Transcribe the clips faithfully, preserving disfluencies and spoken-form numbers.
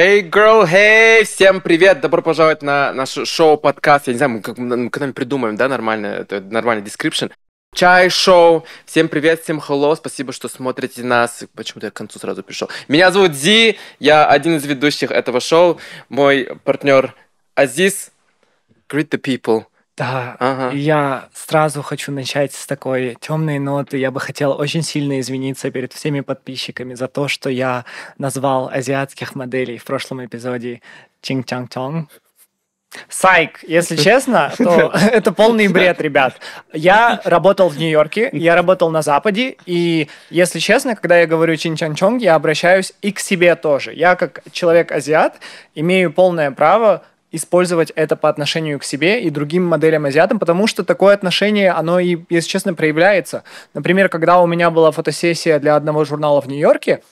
Hey, girl, hey! Всем привет! Добро пожаловать на наше шоу-подкаст. Я не знаю, мы когда-нибудь придумаем, да, нормальный, нормальный description. Чай-шоу. Всем привет, всем hello. Спасибо, что смотрите нас. Почему-то я к концу сразу пришел. Меня зовут Зи, я один из ведущих этого шоу. Мой партнер Азиз. Greet the people. Да, ага. Я сразу хочу начать с такой темной ноты. Я бы хотел очень сильно извиниться перед всеми подписчиками за то, что я назвал азиатских моделей в прошлом эпизоде «Чинь-чанг-чанг». Сайк, если честно, то это полный бред, ребят. Я работал в Нью-Йорке, я работал на Западе, и, если честно, когда я говорю «Чинь-чанг-чонг», я обращаюсь и к себе тоже. Я, как человек-азиат, имею полное право использовать это по отношению к себе и другим моделям-азиатам, потому что такое отношение, оно, и, если честно, проявляется. Например, когда у меня была фотосессия для одного журнала в Нью-Йорке,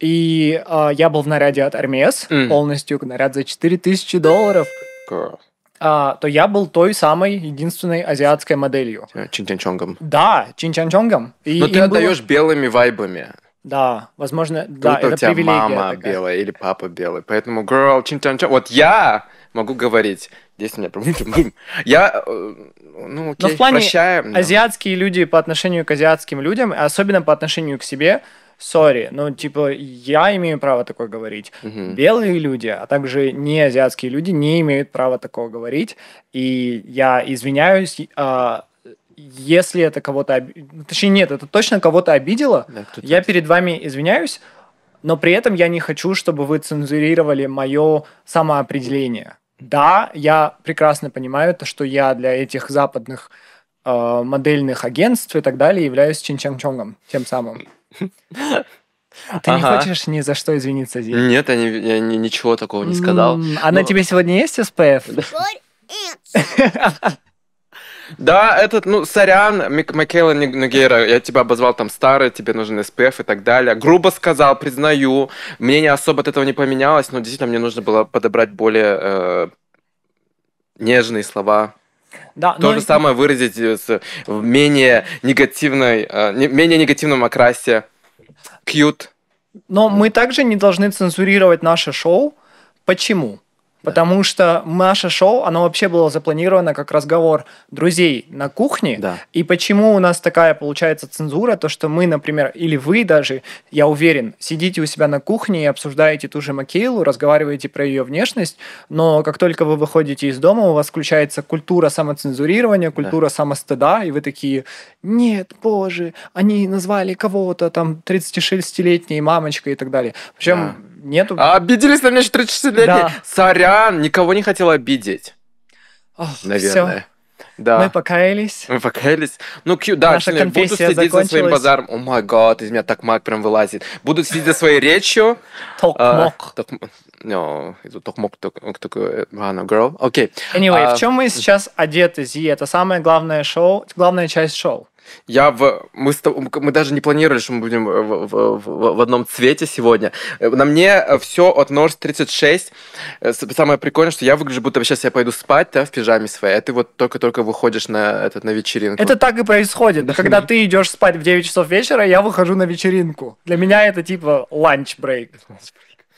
и э, я был в наряде от Hermes, mm. полностью наряд за четыре тысячи долларов, э, то я был той самой единственной азиатской моделью. Чинь-чанчонгом. Да, чинь-чанчонгом. Но ты отдаешь было... белыми вайбами. Да, возможно, тут да, это привилегия. У тебя мама такая белая или папа белый, поэтому girl, чинь-чанчонг. Вот я... могу говорить. Здесь меня проблемы. Я, ну, окей, но в плане прощаем, но... азиатские люди по отношению к азиатским людям, особенно по отношению к себе, сори, ну, типа, я имею право такое говорить. Угу. Белые люди, а также не азиатские люди не имеют права такого говорить. И я извиняюсь, если это кого-то... Об... Точнее, нет, это точно кого-то обидело. Да, я есть. Перед вами извиняюсь, но при этом я не хочу, чтобы вы цензурировали мое самоопределение. Да, я прекрасно понимаю, то, что я для этих западных э, модельных агентств и так далее являюсь чинь-чанг-чонгом тем самым. Ты не хочешь ни за что извиниться, Зи? Нет, я ничего такого не сказал. А на тебе сегодня есть эс пэ эф? Да, этот, ну, сорян, Макейла Нагира, я тебя обозвал там старый, тебе нужен эс пэ эф и так далее. Грубо сказал, признаю, мнение особо от этого не поменялось, но действительно мне нужно было подобрать более э, нежные слова. Да, то же и... самое выразить в менее, негативной, э, менее негативном окрасе. Cute. Но мы также не должны цензурировать наше шоу. Почему? Потому что наше шоу, оно вообще было запланировано как разговор друзей на кухне. Да. И почему у нас такая, получается, цензура, то, что мы, например, или вы даже, я уверен, сидите у себя на кухне и обсуждаете ту же Макейлу, разговариваете про ее внешность, но как только вы выходите из дома, у вас включается культура самоцензурирования, культура да. самостыда, и вы такие, нет, боже, они назвали кого-то там тридцатишестилетней мамочкой и так далее. Причем... Да. Нету. А обиделись на меня еще тридцатишестилетний. Да. Сорян, никого не хотел обидеть. Ох, наверное. Все. Да. Мы покаялись. Мы покаялись. Ну, кью, да, наша конфессия закончилась. Буду сидеть за своим базаром. О май гад, из меня так маг прям вылазит. Буду сидеть за своей речью. Токмок. Токмок, такой, ладно, girl. Окей. Anyway, в чем мы сейчас одеты, Зи? Это самое главное шоу, главная часть шоу. Я в... мы, мы даже не планировали, что мы будем в, в, в, в одном цвете сегодня. На мне все от Норт тридцать шесть. Самое прикольное, что я выгляжу, будто сейчас я пойду спать, да, в пижаме своей, а ты вот только-только выходишь на, этот, на вечеринку. Это так и происходит. Когда ты идешь спать в девять часов вечера, я выхожу на вечеринку. Для меня это типа ланч-брейк.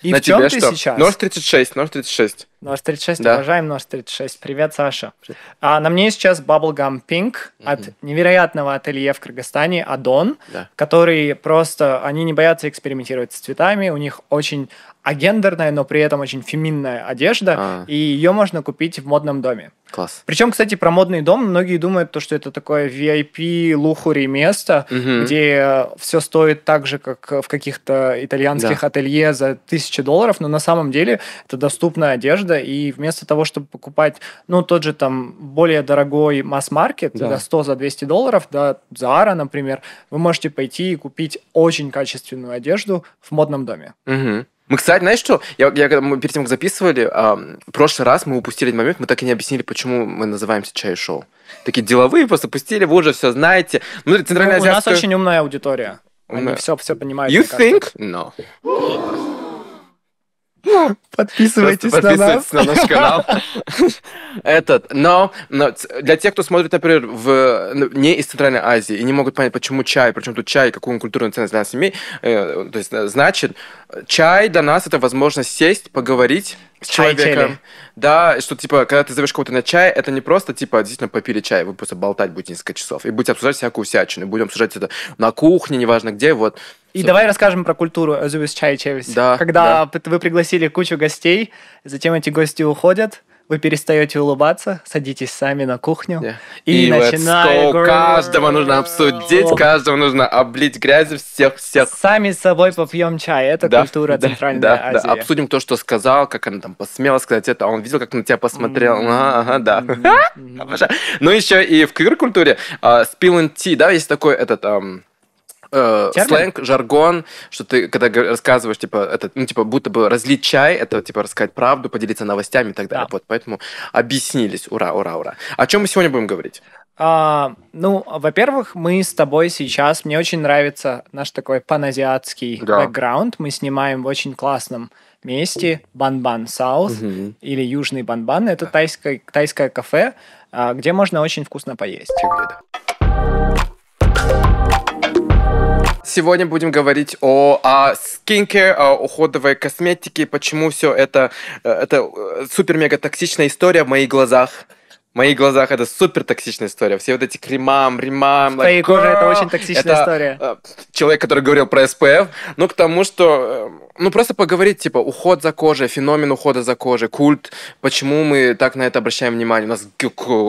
И на в чем ты что? Сейчас? Норт тридцать шесть, Норт тридцать шесть. Норт тридцать шесть, да. Уважаем Норт тридцать шесть. Привет, Саша. Привет. А на мне сейчас Bubblegum Pink mm-hmm. от невероятного ателье в Кыргызстане Адон, да. Которые просто, они не боятся экспериментировать с цветами, у них очень агендерная, но при этом очень феминная одежда, а-а-а. И ее можно купить в модном доме. Класс. Причем, кстати, про модный дом многие думают, что это такое ви ай пи-лухури место, mm-hmm. где все стоит так же, как в каких-то итальянских да. ателье за тысячи долларов, но на самом деле это доступная одежда, и вместо того, чтобы покупать, ну, тот же там более дорогой масс-маркет да. за сто, за двести долларов, да, Zara, например, вы можете пойти и купить очень качественную одежду в модном доме. Угу. Мы, кстати, знаешь что? Я, я, мы перед тем, как записывали, э, в прошлый раз мы упустили этот момент, мы так и не объяснили, почему мы называемся «Чай-шоу». Такие деловые просто пустили, вы уже все знаете. Ну, Центральная Азия... У нас очень умная аудитория. Они все, все понимают. You think? No. Подписывайтесь, подписывайтесь на, на наш канал. Этот, но, но для тех, кто смотрит, например, в, не из Центральной Азии и не могут понять, почему чай, причем тут чай, какую он культурную ценность для нас имеет, э, то есть, значит, чай для нас это возможность сесть, поговорить с человеком. Да, что, типа, когда ты зовешь кого-то на чай, это не просто, типа, действительно, попили чай, вы просто болтать будете несколько часов, и будете обсуждать всякую всячину, и будем обсуждать это на кухне, неважно где, вот. И все. Давай расскажем про культуру «Азубис чай чевис». Да, когда да. вы пригласили кучу гостей, затем эти гости уходят, вы перестаете улыбаться, садитесь сами на кухню yeah. и, и начинаем. Каждого нужно обсудить, oh. каждого нужно облить грязью, всех, всех. Сами с собой попьем чай, это да, культура да, Центральной да, Азии. Да. Обсудим то, что сказал, как она там посмела сказать это, а он видел, как на тебя посмотрел. Mm-hmm. Ага, ага, да. Mm-hmm. Обожаю. Ну еще и в квир-культуре uh, spill and tea, да, есть такой этот... Um, Э, сленг, жаргон, что ты, когда рассказываешь, типа, это, ну, типа, будто бы разлить чай, это, типа, рассказать правду, поделиться новостями и так далее. Да. Вот, поэтому объяснились. Ура, ура, ура. О чем мы сегодня будем говорить? А, ну, во-первых, мы с тобой сейчас, мне очень нравится наш такой паназиатский да. бэкграунд. Мы снимаем в очень классном месте Banban South угу. или Южный Банбан. Это тайское, тайское кафе, где можно очень вкусно поесть. Сегодня будем говорить о, о скинке, о уходовой косметике, почему все это, это супер-мега-токсичная история в моих глазах. В моих глазах это супер токсичная история. Все вот эти кремам, ремам. В твоей коже это очень токсичная это, история. Э, человек, который говорил про эс пэ эф. Ну, к тому, что... Э, ну, просто поговорить, типа, уход за кожей, феномен ухода за кожей, культ. Почему мы так на это обращаем внимание? У нас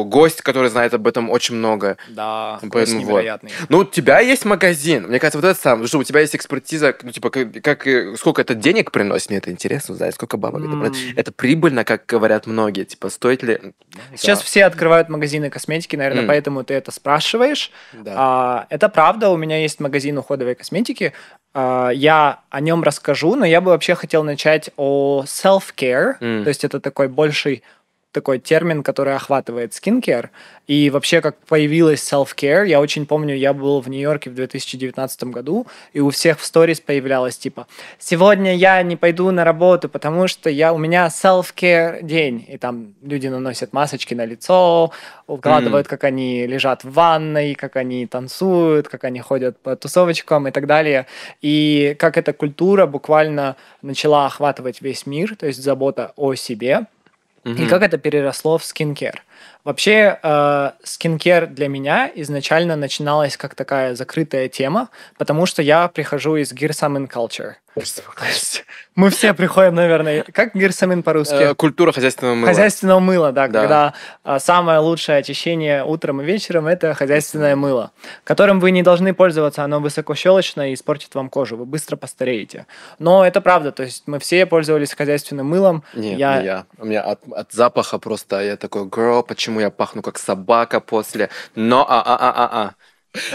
гость, который знает об этом очень много. Да, поэтому невероятный. Вот. Ну, у тебя есть магазин. Мне кажется, вот это самое. Что у тебя есть экспертиза, ну, типа, как, как, сколько это денег приносит. Мне это интересно, знаешь, сколько бабок mm. это приносит. Это прибыльно, как говорят многие. Типа, стоит ли... Сейчас да. все открывают магазины косметики, наверное, mm. поэтому ты это спрашиваешь. Да. А, это правда, у меня есть магазин уходовой косметики. А, я о нем расскажу, но я бы вообще хотел начать о self-care. Mm. То есть это такой больший такой термин, который охватывает skincare. И вообще, как появилась self-care, я очень помню, я был в Нью-Йорке в две тысячи девятнадцатом году, и у всех в сторис появлялось типа «Сегодня я не пойду на работу, потому что я, у меня self-care день». И там люди наносят масочки на лицо, укладывают, mm-hmm. как они лежат в ванной, как они танцуют, как они ходят по тусовочкам и так далее. И как эта культура буквально начала охватывать весь мир, то есть забота о себе. И как это переросло в скинкер. Вообще, э, скинкер для меня изначально начиналась как такая закрытая тема, потому что я прихожу из Гирсамин Culture. Мы все приходим, наверное... Как Гирсамин по-русски? Культура хозяйственного мыла. Хозяйственного мыла, да, да. Когда самое лучшее очищение утром и вечером – это хозяйственное мыло, которым вы не должны пользоваться, оно высокощелочное и испортит вам кожу, вы быстро постареете. Но это правда, то есть мы все пользовались хозяйственным мылом. Нет, я... не я. У меня от, от запаха просто, я такой, girl, почему я пахну как собака после? Но а-а-а-а-а.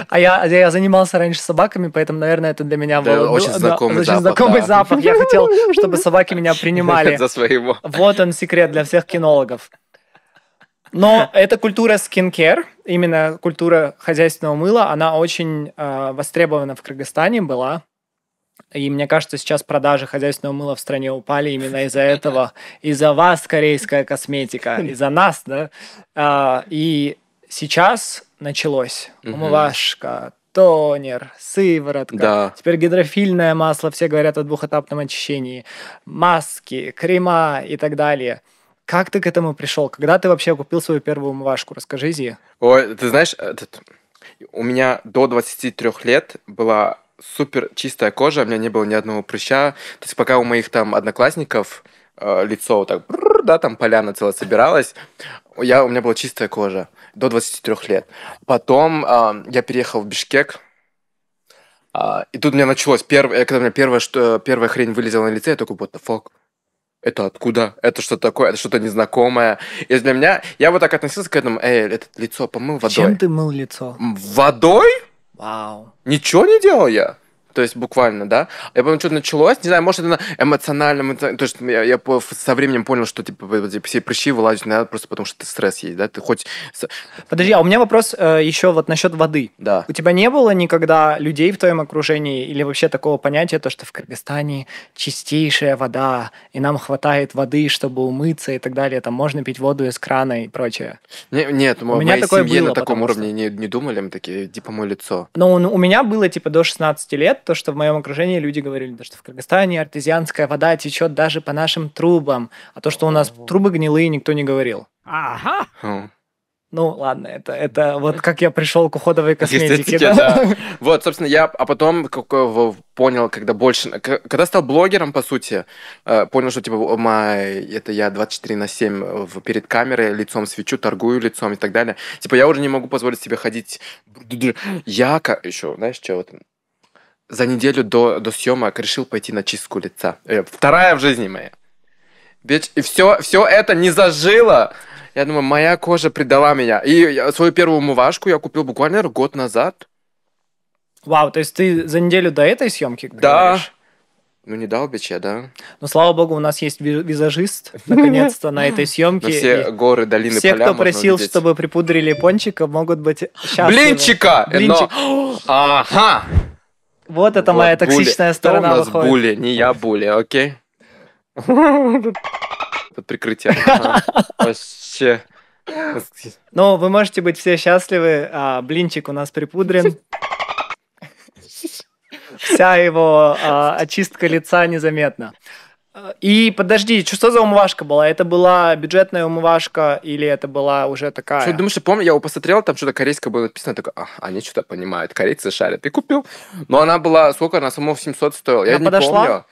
А я, я занимался раньше собаками, поэтому, наверное, это для меня да, был очень знакомый, да, очень запах, знакомый да. запах. Я хотел, чтобы собаки меня принимали. За своего. Вот он секрет для всех кинологов. Но эта культура скинкер, именно культура хозяйственного мыла, она очень э, востребована в Кыргызстане была. И мне кажется, сейчас продажи хозяйственного мыла в стране упали именно из-за этого. Из-за вас, корейская косметика, из-за нас, да? А, и сейчас началось умывашка, тонер, сыворотка, да. теперь гидрофильное масло, все говорят о двухэтапном очищении, маски, крема и так далее. Как ты к этому пришел? Когда ты вообще купил свою первую умывашку? Расскажи, Зи. Ой, ты знаешь, у меня до двадцати трёх лет была... супер чистая кожа, у меня не было ни одного прыща. То есть пока у моих там одноклассников э, лицо вот так, да, там поляна целая собиралась, я, у меня была чистая кожа до двадцати трёх лет. Потом э, я переехал в Бишкек, э, и тут у меня началось, перв... когда у меня первое, что... первая хрень вылезла на лице, я такой, what the fuck? Это откуда? Это что такое? Это что-то незнакомое. И для меня, я вот так относился к этому, эй, это лицо помыл водой. Чем ты мыл лицо? Водой? Вау. Ничего не делал я. то есть буквально, да. Я помню, что-то началось, не знаю, может, это на эмоциональном, то есть я, я со временем понял, что типа все прыщи вылазят, надо просто потому что стресс есть, да, ты хоть... Подожди, а у меня вопрос э, еще вот насчет воды. Да. У тебя не было никогда людей в твоем окружении или вообще такого понятия, то, что в Кыргызстане чистейшая вода, и нам хватает воды, чтобы умыться и так далее, там можно пить воду из крана и прочее? Не, нет, у, у меня такое было, на таком уровне что... не, не думали, мы такие, типа, мой лицо. Ну, у меня было, типа, до шестнадцати лет, то, что в моем окружении люди говорили, что в Кыргызстане артезианская вода течет даже по нашим трубам, а то, что у нас трубы гнилые, никто не говорил. Ага. Хм. Ну, ладно, это, это вот как я пришел к уходовой косметике. Да? Да. Вот, собственно, я, а потом понял, когда больше, когда стал блогером, по сути, понял, что, типа, май, это я двадцать четыре на семь перед камерой, лицом свечу, торгую лицом и так далее. Типа, я уже не могу позволить себе ходить яко, еще, знаешь, что вот... За неделю до, до съемок решил пойти на чистку лица. Э, вторая в жизни моя. Бич, и все, все это не зажило. Я думаю, моя кожа предала меня. И свою первую умывашку я купил буквально год назад. Вау, то есть ты за неделю до этой съемки? Да. Говоришь? Ну, не дал бича, да. Ну, слава богу, у нас есть визажист, наконец-то, на этой съемке. Все горы, долины, поля. Все, кто просил, чтобы припудрили пончика, могут быть счастливы. Блинчика! Блинчик! Ага! Вот это вот моя токсичная були. Сторона выходит. Кто у нас були? Не я були, окей? Под прикрытием. Вообще. Ну, вы можете быть все счастливы. А, блинчик у нас припудрен. Вся его а, очистка лица незаметна. И подожди, что за умывашка была? Это была бюджетная умывашка или это была уже такая? Что, думаешь, я помню, я его посмотрел, там что-то корейское было написано, такое, а, они что-то понимают, корейцы шарят. И купил. Но она была, сколько она самого в семьсот стоила? Я не помню.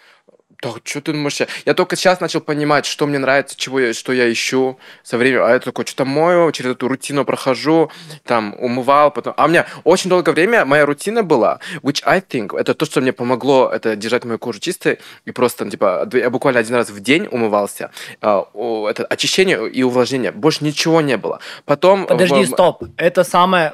Да, что ты думаешь? Я... я только сейчас начал понимать, что мне нравится, чего я, что я ищу со временем. А я такой, что-то мою, через эту рутину прохожу, там, умывал, потом... А у меня очень долгое время моя рутина была, which I think, это то, что мне помогло, это держать мою кожу чистой, и просто, типа, я буквально один раз в день умывался. Это очищение и увлажнение. Больше ничего не было. Потом... Подожди, в... стоп. Это самое...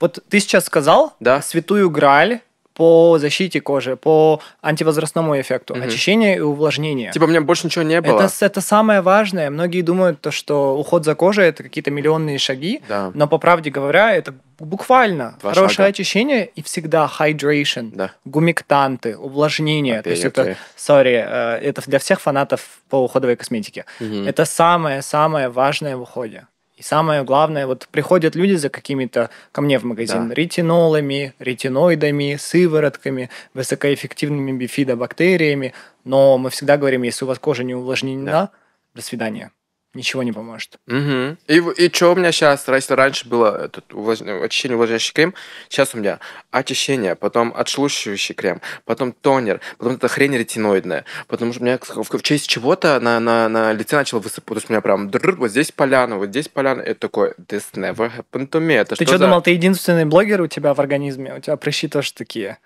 Вот ты сейчас сказал, да? Святую Грааль, по защите кожи, по антивозрастному эффекту, mm-hmm. очищение и увлажнение. Типа, у меня больше ничего не было. Это, это самое важное. Многие думают, то, что уход за кожей – это какие-то миллионные шаги, да. Но, по правде говоря, это буквально Два хорошее шага. Очищение и всегда hydration, да. Гумектанты, увлажнение. Okay, то есть okay. это, sorry, это для всех фанатов по уходовой косметике. Mm-hmm. Это самое-самое важное в уходе. И самое главное, вот приходят люди за какими-то, ко мне в магазин, да. ретинолами, ретиноидами, сыворотками, высокоэффективными бифидобактериями, но мы всегда говорим, если у вас кожа не увлажнена, да. до свидания. Ничего не поможет. Угу. И, и что у меня сейчас? Если раньше было этот увлаж... очищение, увлажняющий крем, сейчас у меня очищение, потом отшелушивающий крем, потом тонер, потом эта хрень ретиноидная, потому что у меня в честь чего-то на, на, на лице начало высыпать. То есть у меня прям вот здесь поляна, вот здесь поляна. Это такое, this never happened to me. Это ты что, что за... думал, ты единственный блогер у тебя в организме? У тебя прыщи тоже такие.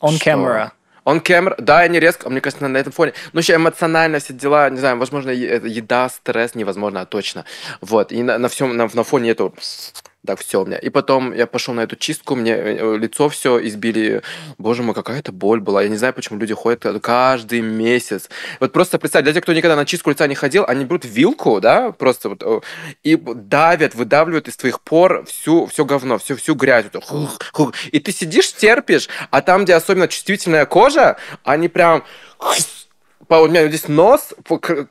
On что? Camera. Он камер, да, я не резко, мне кажется, на этом фоне. Ну, еще эмоционально все дела, не знаю, возможно, еда, стресс, невозможно, а точно. Вот, и на, на всем, на, на фоне этого, так, все у меня. И потом я пошел на эту чистку, мне лицо все избили. Боже мой, какая это боль была. Я не знаю, почему люди ходят каждый месяц. Вот просто представь, для тех, кто никогда на чистку лица не ходил, они берут вилку, да, просто вот, и давят, выдавливают из твоих пор всю, все говно, всю, всю грязь. И ты сидишь, терпишь, а там, где особенно чувствительная кожа, они прям... У меня здесь нос,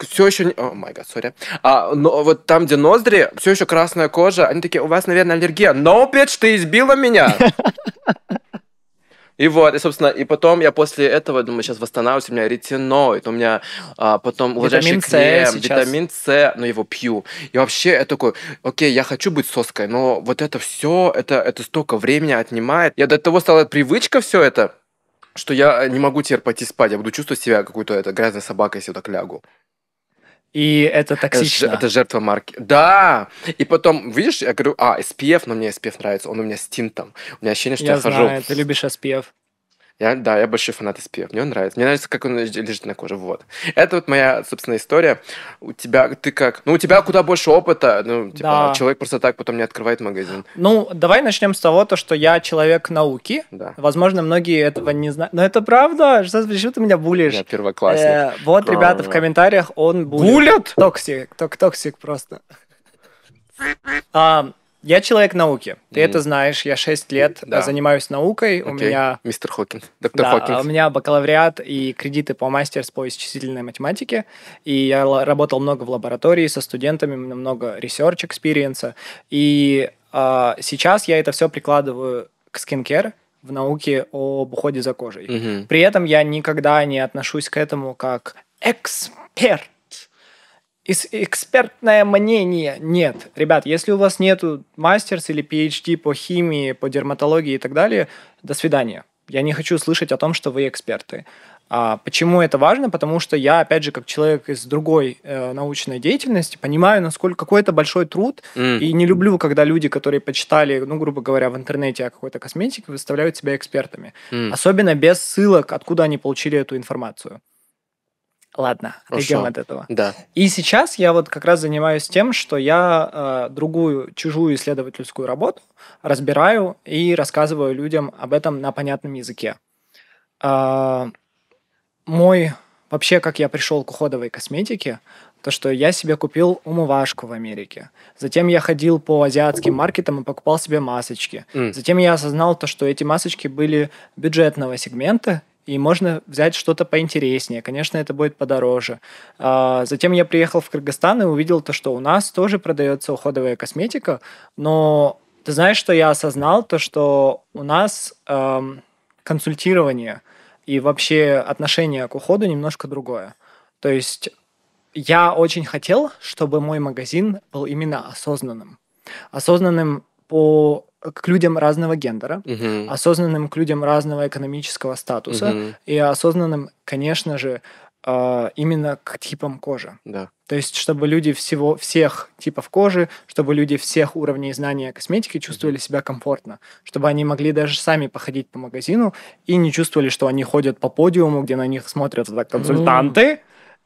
все еще... О, май гад, сори. Вот там, где ноздри, все еще красная кожа. Они такие, у вас, наверное, аллергия. No, bitch, ты избила меня! И вот, и, собственно, и потом я после этого, думаю, сейчас восстанавливаюсь, у меня ретиноид, у меня а, потом увлажняющий крем, витамин С, но его пью. И вообще я такой, окей, я хочу быть соской, но вот это все, это, это столько времени отнимает. Я до того стала привычка все это, что я не могу теперь пойти спать, я буду чувствовать себя какой-то это, грязной собакой, если вот так лягу. И это токсично. Это, это жертва марки. Да! И потом, видишь, я говорю, а, эс пи эф, но мне эс пи эф нравится, он у меня с тинтом. У меня ощущение, что я, я знаю, хожу... ты любишь эс пи эф. Я, да, я большой фанат эс пи эф, мне он нравится. Мне нравится, как он лежит на коже, вот. Это вот моя, собственно, история. У тебя, ты как? Ну, у тебя куда больше опыта, ну, типа, да. Человек просто так потом не открывает магазин. Ну, давай начнем с того, то, что я человек науки. Да. Возможно, многие этого не знают. Но это правда, что ты меня булишь? Я первоклассник. Э, вот, ребята, в комментариях он булит. Булит? Токсик, ток-токсик просто. А... Я человек науки, ты mm-hmm. это знаешь, я шесть лет да. занимаюсь наукой, okay. у меня... Мистер Хокинг, доктор да, Хокинг. У меня бакалавриат и кредиты по мастерс по исчислительной математике, и я л- работал много в лаборатории со студентами, много research experience, и э, сейчас я это все прикладываю к skincare в науке об уходе за кожей. Mm-hmm. При этом я никогда не отношусь к этому как эксперт. Экспертное мнение. Нет, ребят, если у вас нету мастерс или пи эйч ди по химии, по дерматологии и так далее, до свидания. Я не хочу слышать о том, что вы эксперты. А почему это важно? Потому что я, опять же, как человек из другой э, научной деятельности, понимаю, насколько какой это большой труд, mm. и не люблю, когда люди, которые почитали, ну, грубо говоря, в интернете о какой-то косметике, выставляют себя экспертами. Mm. Особенно без ссылок, откуда они получили эту информацию. Ладно, отойдем от этого. Да. И сейчас я вот как раз занимаюсь тем, что я э, другую, чужую исследовательскую работу разбираю и рассказываю людям об этом на понятном языке. Э, мой, вообще, как я пришел к уходовой косметике, то, что я себе купил умывашку в Америке. Затем я ходил по азиатским маркетам и покупал себе масочки. Mm. Затем я осознал то, что эти масочки были бюджетного сегмента, и можно взять что-то поинтереснее. Конечно, это будет подороже. А, затем я приехал в Кыргызстан и увидел то, что у нас тоже продается уходовая косметика. Но ты знаешь, что я осознал? То, что у нас эм, консультирование и вообще отношение к уходу немножко другое. То есть я очень хотел, чтобы мой магазин был именно осознанным. Осознанным по... к людям разного гендера, uh-huh. осознанным к людям разного экономического статуса uh-huh. и осознанным, конечно же, именно к типам кожи. Yeah. То есть, чтобы люди всего, всех типов кожи, чтобы люди всех уровней знания косметики чувствовали uh-huh. себя комфортно, чтобы они могли даже сами походить по магазину и не чувствовали, что они ходят по подиуму, где на них смотрят так, консультанты, uh-huh.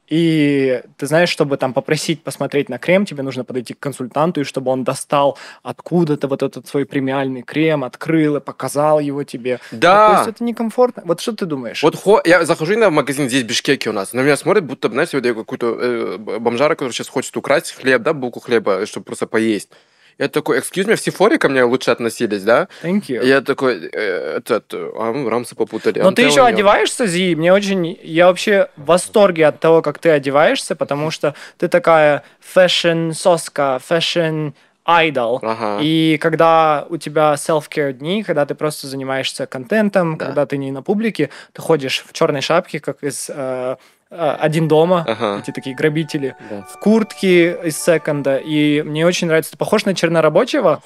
и ты знаешь, чтобы там попросить посмотреть на крем, тебе нужно подойти к консультанту, и чтобы он достал откуда-то вот этот свой премиальный крем, открыл и показал его тебе. Да. То есть это некомфортно. Вот что ты думаешь? Вот хо... я захожу иногда в магазин здесь в Бишкеке у нас, на меня смотрят, будто, знаешь, я даю какую-то э, бомжара, который сейчас хочет украсть хлеб, да, булку хлеба, чтобы просто поесть. Я такой, excuse me, в Сифоре ко мне лучше относились, да? Thank you. Я такой, этот, рамсы попутали. Но I'm ты еще you. Одеваешься, Зи, мне очень, я вообще в восторге от того, как ты одеваешься, потому что ты такая фэшн-соска, фэшн... айдол. Ага. И когда у тебя self-care дни, когда ты просто занимаешься контентом, да. когда ты не на публике, ты ходишь в черной шапке, как из э, «Один дома», ага. эти такие грабители, да. в куртке из секонда. И мне очень нравится. Ты похож на чернорабочего.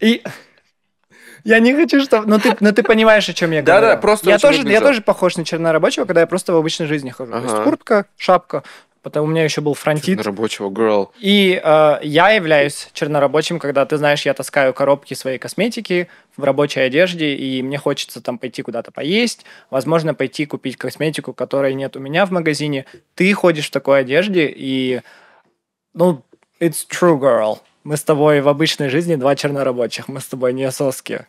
И я не хочу, чтобы... Но ты, но ты понимаешь, о чем я говорю. Да-да, просто я тоже, я тоже похож на чернорабочего, когда я просто в обычной жизни хожу. Ага. То есть куртка, шапка. Потому у меня еще был фронтит. Чернорабочего, girl. И э, я являюсь чернорабочим, когда, ты знаешь, я таскаю коробки своей косметики в рабочей одежде, и мне хочется там пойти куда-то поесть, возможно, пойти купить косметику, которой нет у меня в магазине. Ты ходишь в такой одежде, и... Ну, it's true, girl. Мы с тобой в обычной жизни два чернорабочих, мы с тобой не соски.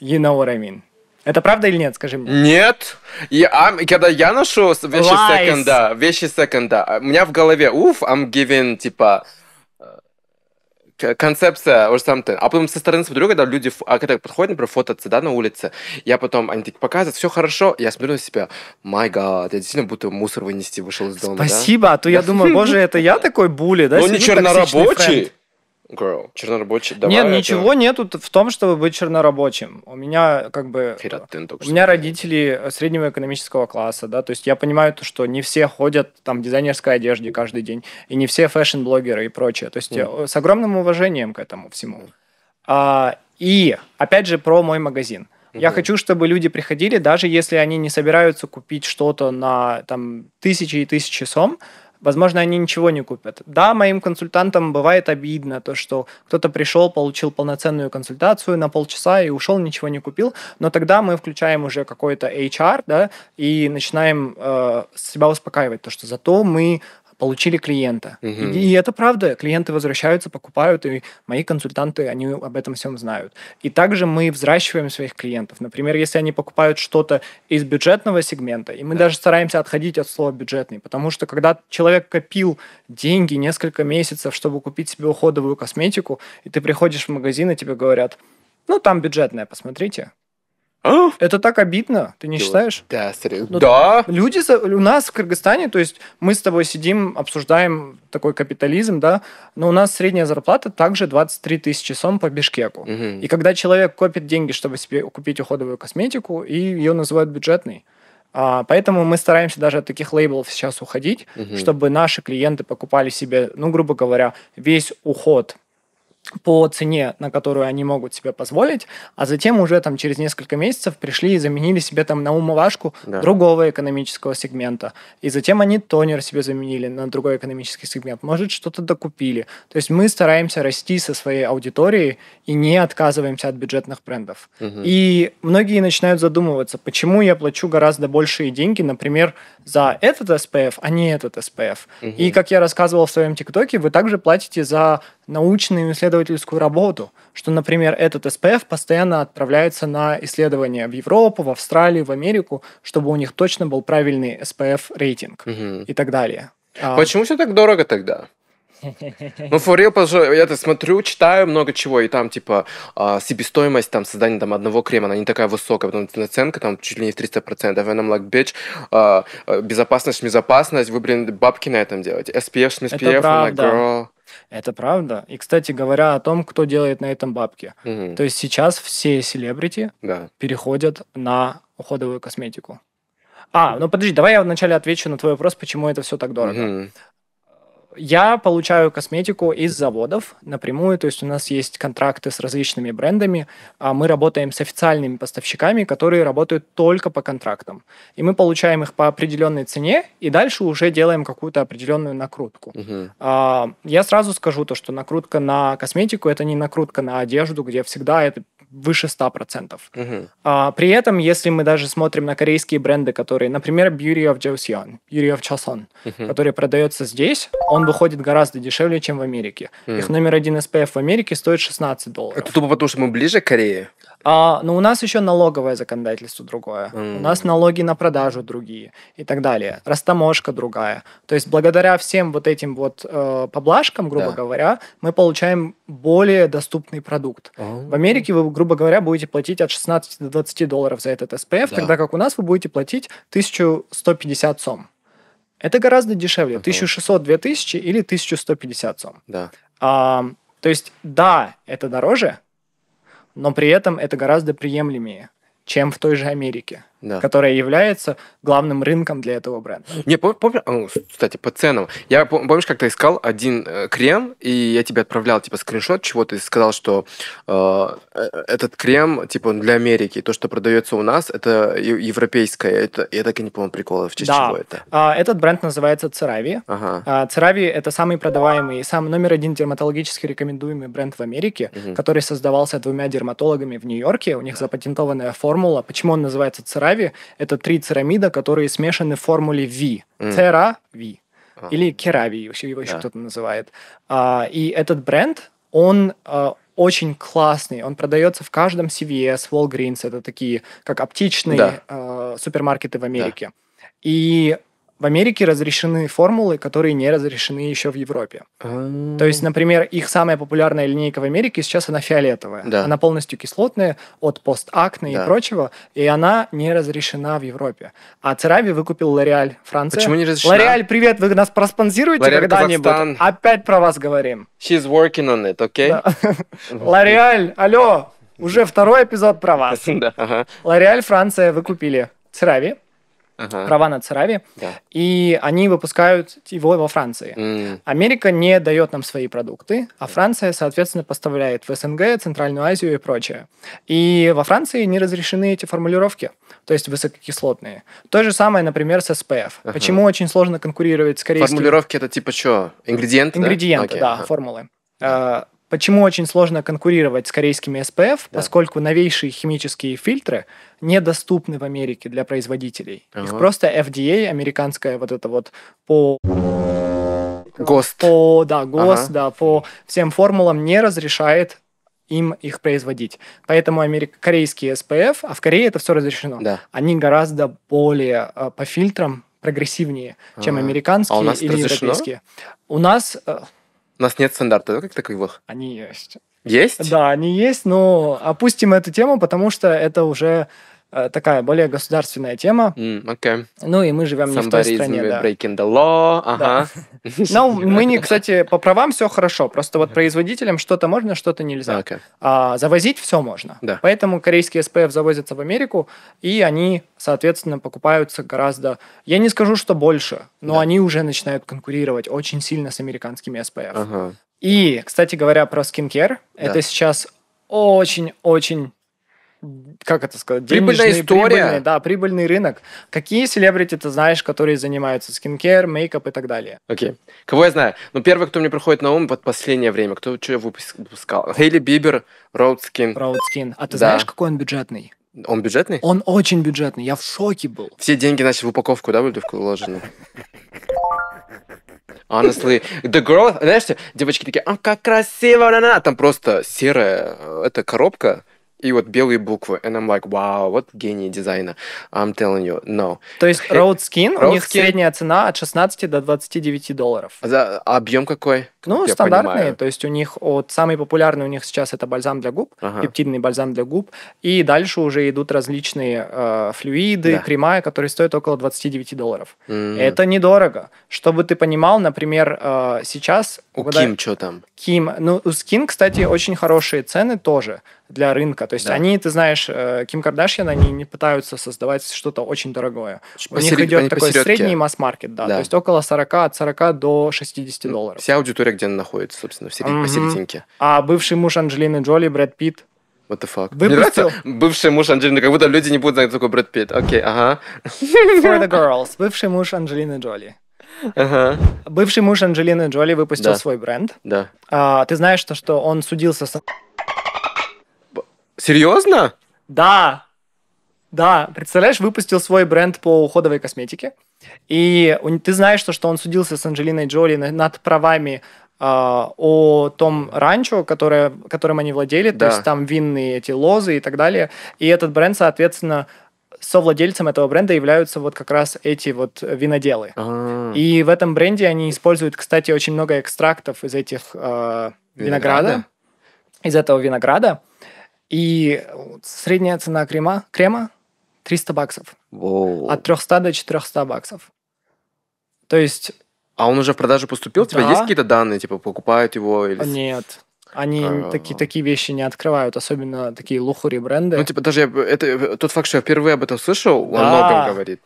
You know what I mean. Это правда или нет, скажи мне? Нет. Я, когда я ношу вещи секонда, вещи секонда, у меня в голове, уф, I'm giving, типа, концепция or something. А потом со стороны смотрю, когда люди, а когда подходят, например, фототься, да, на улице, я потом, они такие показывают, все хорошо, я смотрю на себя, my god, я действительно будто мусор вынести вышел из дома. Спасибо, да? А то я думаю, боже, это я такой були, да? Ну не чернорабочий. Girl, чернорабочий, давай. Нет, это... ничего нету в том, чтобы быть чернорабочим. У меня как бы... Хератин, у меня родители среднего экономического класса, да, то есть я понимаю, что не все ходят там в дизайнерской одежде каждый день, и не все фэшн-блогеры и прочее. То есть mm. я с огромным уважением к этому всему. А, и, опять же, про мой магазин. Mm-hmm. Я хочу, чтобы люди приходили, даже если они не собираются купить что-то на там, тысячи и тысячи сом, возможно, они ничего не купят. Да, моим консультантам бывает обидно то, что кто-то пришел, получил полноценную консультацию на полчаса и ушел, ничего не купил, но тогда мы включаем уже какой-то эйч ар, да, и начинаем э, себя успокаивать, то, что зато мы получили клиента. Uh-huh. И, и это правда. Клиенты возвращаются, покупают, и мои консультанты, они об этом всем знают. И также мы взращиваем своих клиентов. Например, если они покупают что-то из бюджетного сегмента, и мы uh-huh. даже стараемся отходить от слова «бюджетный», потому что когда человек копил деньги несколько месяцев, чтобы купить себе уходовую косметику, и ты приходишь в магазин, и тебе говорят, ну, там бюджетная, посмотрите. А? Это так обидно, ты не Дело. считаешь? Да, серьезно. Да. Люди у нас в Кыргызстане, то есть мы с тобой сидим, обсуждаем такой капитализм, да, но у нас средняя зарплата также двадцать три тысячи сом по Бишкеку. Угу. И когда человек копит деньги, чтобы себе купить уходовую косметику, и ее называют бюджетной. А, поэтому мы стараемся даже от таких лейблов сейчас уходить, угу. чтобы наши клиенты покупали себе, ну, грубо говоря, весь уход по цене, на которую они могут себе позволить, а затем уже там через несколько месяцев пришли и заменили себе там на умывашку да. другого экономического сегмента. И затем они тонер себе заменили на другой экономический сегмент. Может, что-то докупили. То есть мы стараемся расти со своей аудиторией и не отказываемся от бюджетных брендов. Угу. И многие начинают задумываться, почему я плачу гораздо большие деньги, например, за этот эс пэ эф, а не этот эс пэ эф. Угу. И, как я рассказывал в своем ТикТоке, вы также платите за научную исследовательскую работу, что, например, этот эс пэ эф постоянно отправляется на исследования в Европу, в Австралию, в Америку, чтобы у них точно был правильный эс пэ эф-рейтинг угу. и так далее. Почему а... все так дорого тогда? Ну, for real, я смотрю, читаю много чего, и там, типа, себестоимость там, создания там, одного крема, она не такая высокая, потом наценка там чуть ли не в триста процентов, and I'm like, bitch, uh, безопасность, безопасность, вы, блин, бабки на этом делаете, эс пэ эф, эс пэ эф, I'm like, girl. Это правда. И, кстати, говоря о том, кто делает на этом бабки. Mm-hmm. То есть сейчас все селебрити да. переходят на уходовую косметику. А, ну подожди, давай я вначале отвечу на твой вопрос, почему это все так дорого. Mm-hmm. Я получаю косметику из заводов напрямую, то есть у нас есть контракты с различными брендами, а мы работаем с официальными поставщиками, которые работают только по контрактам. И мы получаем их по определенной цене, и дальше уже делаем какую-то определенную накрутку. Uh-huh. А, я сразу скажу то, что накрутка на косметику – это не накрутка на одежду, где всегда это выше ста процентов. Uh-huh. А, при этом, если мы даже смотрим на корейские бренды, которые, например, Beauty of Joseon, Beauty of Joseon, uh-huh. который продается здесь, он выходит гораздо дешевле, чем в Америке. Mm. Их номер один эс пэ эф в Америке стоит шестнадцать долларов. Это тупо потому, что мы ближе к Корее? А, но у нас еще налоговое законодательство другое. Mm. У нас налоги на продажу другие и так далее. Растаможка другая. То есть благодаря всем вот этим вот э, поблажкам, грубо да. говоря, мы получаем более доступный продукт. Oh. В Америке вы, грубо говоря, будете платить от шестнадцати до двадцати долларов за этот эс пэ эф, да. тогда как у нас вы будете платить тысячу сто пятьдесят сом. Это гораздо дешевле. Uh-huh. тысяча шестьсот, две тысячи или тысяча сто пятьдесят сом. Да. А, то есть, да, это дороже, но при этом это гораздо приемлемее, чем в той же Америке, да. которая является главным рынком для этого бренда. Не, пом- пом- кстати, по ценам. Я, пом- помнишь, как ты искал один э, крем, и я тебе отправлял типа скриншот чего-то и сказал, что э, этот крем типа для Америки, то, что продается у нас, это европейское. Это, я так и не помню прикола, в честь да. чего это. А, этот бренд называется CeraVe. Ага. А, CeraVe – это самый продаваемый, самый номер один дерматологически рекомендуемый бренд в Америке, угу. который создавался двумя дерматологами в Нью-Йорке. У них запатентованная формула. Почему он называется CeraVe? Это три церамида, которые смешаны в формуле ви. Mm. CeraVe. Oh. Или CeraVe, его еще yeah. кто-то называет. А, и этот бренд, он а, очень классный. Он продается в каждом си ви эс, Walgreens. Это такие, как оптичные yeah. а, супермаркеты в Америке. Yeah. И в Америке разрешены формулы, которые не разрешены еще в Европе. Mm. То есть, например, их самая популярная линейка в Америке сейчас она фиолетовая. Да. Она полностью кислотная, от постакне да. и прочего, и она не разрешена в Европе. А CeraVe выкупил L'Oreal, Франция. Почему не разрешена? L'Oreal, привет, вы нас проспонсируете L'Oreal, когда-нибудь? Казахстан. Опять про вас говорим. She's working on it, okay? Да. L'Oreal, алло, уже второй эпизод про вас. L'Oreal, Франция, выкупили CeraVe. ага. права на CeraVe, да. и они выпускают его во Франции. Mm. Америка не дает нам свои продукты, а Франция, соответственно, поставляет в СНГ, Центральную Азию и прочее. И во Франции не разрешены эти формулировки, то есть высококислотные. То же самое, например, с эс пэ эф. Ага. Почему очень сложно конкурировать с корейскими... Формулировки это типа что? Ингредиенты? Ингредиенты, да, okay. да ага. формулы. Ага. Почему очень сложно конкурировать с корейскими эс пэ эф, да. поскольку новейшие химические фильтры недоступны в Америке для производителей. Ага. Их просто эф ди эй, американская вот это вот по... ГОСТ. По, да, ГОСТ, ага. да, по всем формулам не разрешает им их производить. Поэтому америк... корейские эс пэ эф, а в Корее это все разрешено, да. они гораздо более по фильтрам прогрессивнее, ага. чем американские а у нас или разрешено? Европейские. У нас... У нас нет стандарта, да, как таковых? Они есть. Есть? Да, они есть, но опустим эту тему, потому что это уже такая более государственная тема. Mm, okay. Ну и мы живем Somebody не в той стране. Да. Breaking the law. Ага. Да. Но мы не, кстати, по правам все хорошо. Просто вот производителям что-то можно, что-то нельзя. Okay. А завозить все можно. Да. Поэтому корейские эс пэ эф завозятся в Америку, и они, соответственно, покупаются гораздо... Я не скажу, что больше, но да. они уже начинают конкурировать очень сильно с американскими эс пэ эф. Ага. И, кстати говоря, про skincare, да. это сейчас очень-очень... Как это сказать? Прибыльная история. Прибыльный, да, прибыльный рынок. Какие селебрити ты знаешь, которые занимаются скинкер, мейкап и так далее? Окей. Okay. Кого я знаю? Ну, первый, кто мне приходит на ум под последнее время, кто что выпускал? Хейли Бибер, Rhode Skin. Rhode Skin. А ты да. знаешь, какой он бюджетный? Он бюджетный? Он очень бюджетный. Я в шоке был. Все деньги, значит, в упаковку, да, были вложены? Honestly, the girl, знаешь, девочки такие, а как красиво, на-на-на. Там просто серая эта коробка, и вот белые буквы. And I'm like, wow, вот гений дизайна. I'm telling you, no. То есть Rhode Skin, Rhode у них Skin. Средняя цена от шестнадцати до двадцати девяти долларов. За объем какой? Ну, как стандартные. Понимаю. То есть у них от самый популярный у них сейчас это бальзам для губ, ага. пептидный бальзам для губ. И дальше уже идут различные э, флюиды, да. крема, которые стоят около двадцати девяти долларов. Mm. Это недорого. Чтобы ты понимал, например, э, сейчас... У когда... Ким что там? Ким. Ну, у Skin, кстати, очень хорошие цены тоже для рынка. То есть да. они, ты знаешь, э, Ким Кардашьян, они не пытаются создавать что-то очень дорогое. По у них сери... идет такой посередке. Средний масс-маркет, да, да. То есть около сорока, от сорока до шестидесяти долларов. Вся аудитория, где она находится, собственно, в серед... mm-hmm. посерединке. А бывший муж Анджелины Джоли, Брэд Питт. What the fuck? Выпустил... Бывший муж Анджелины, как будто люди не будут знать, кто такой Брэд Питт. Окей, okay, ага. For the girls. Бывший муж Анджелины Джоли. Ага. Бывший муж Анджелины Джоли выпустил да. свой бренд. Да. А, ты знаешь, что, что он судился с... Серьезно? Да, да. Представляешь, выпустил свой бренд по уходовой косметике, и ты знаешь, что он судился с Анджелиной Джоли над правами э, о том ранчо, которое, которым они владели, да. то есть там винные эти лозы и так далее, и этот бренд, соответственно, совладельцем этого бренда являются вот как раз эти вот виноделы. А-а-а. И в этом бренде они используют, кстати, очень много экстрактов из этих э, винограда, винограда, из этого винограда. И средняя цена крема, крема триста баксов. Воу. От трехсот до четырехсот баксов. То есть... А он уже в продажу поступил? У да. тебя есть какие-то данные? Типа покупают его? Или... Нет. Они а... такие, такие вещи не открывают, особенно такие лухури бренды. Ну, типа, даже я, это, тот факт, что я впервые об этом слышал, да. он многом говорит.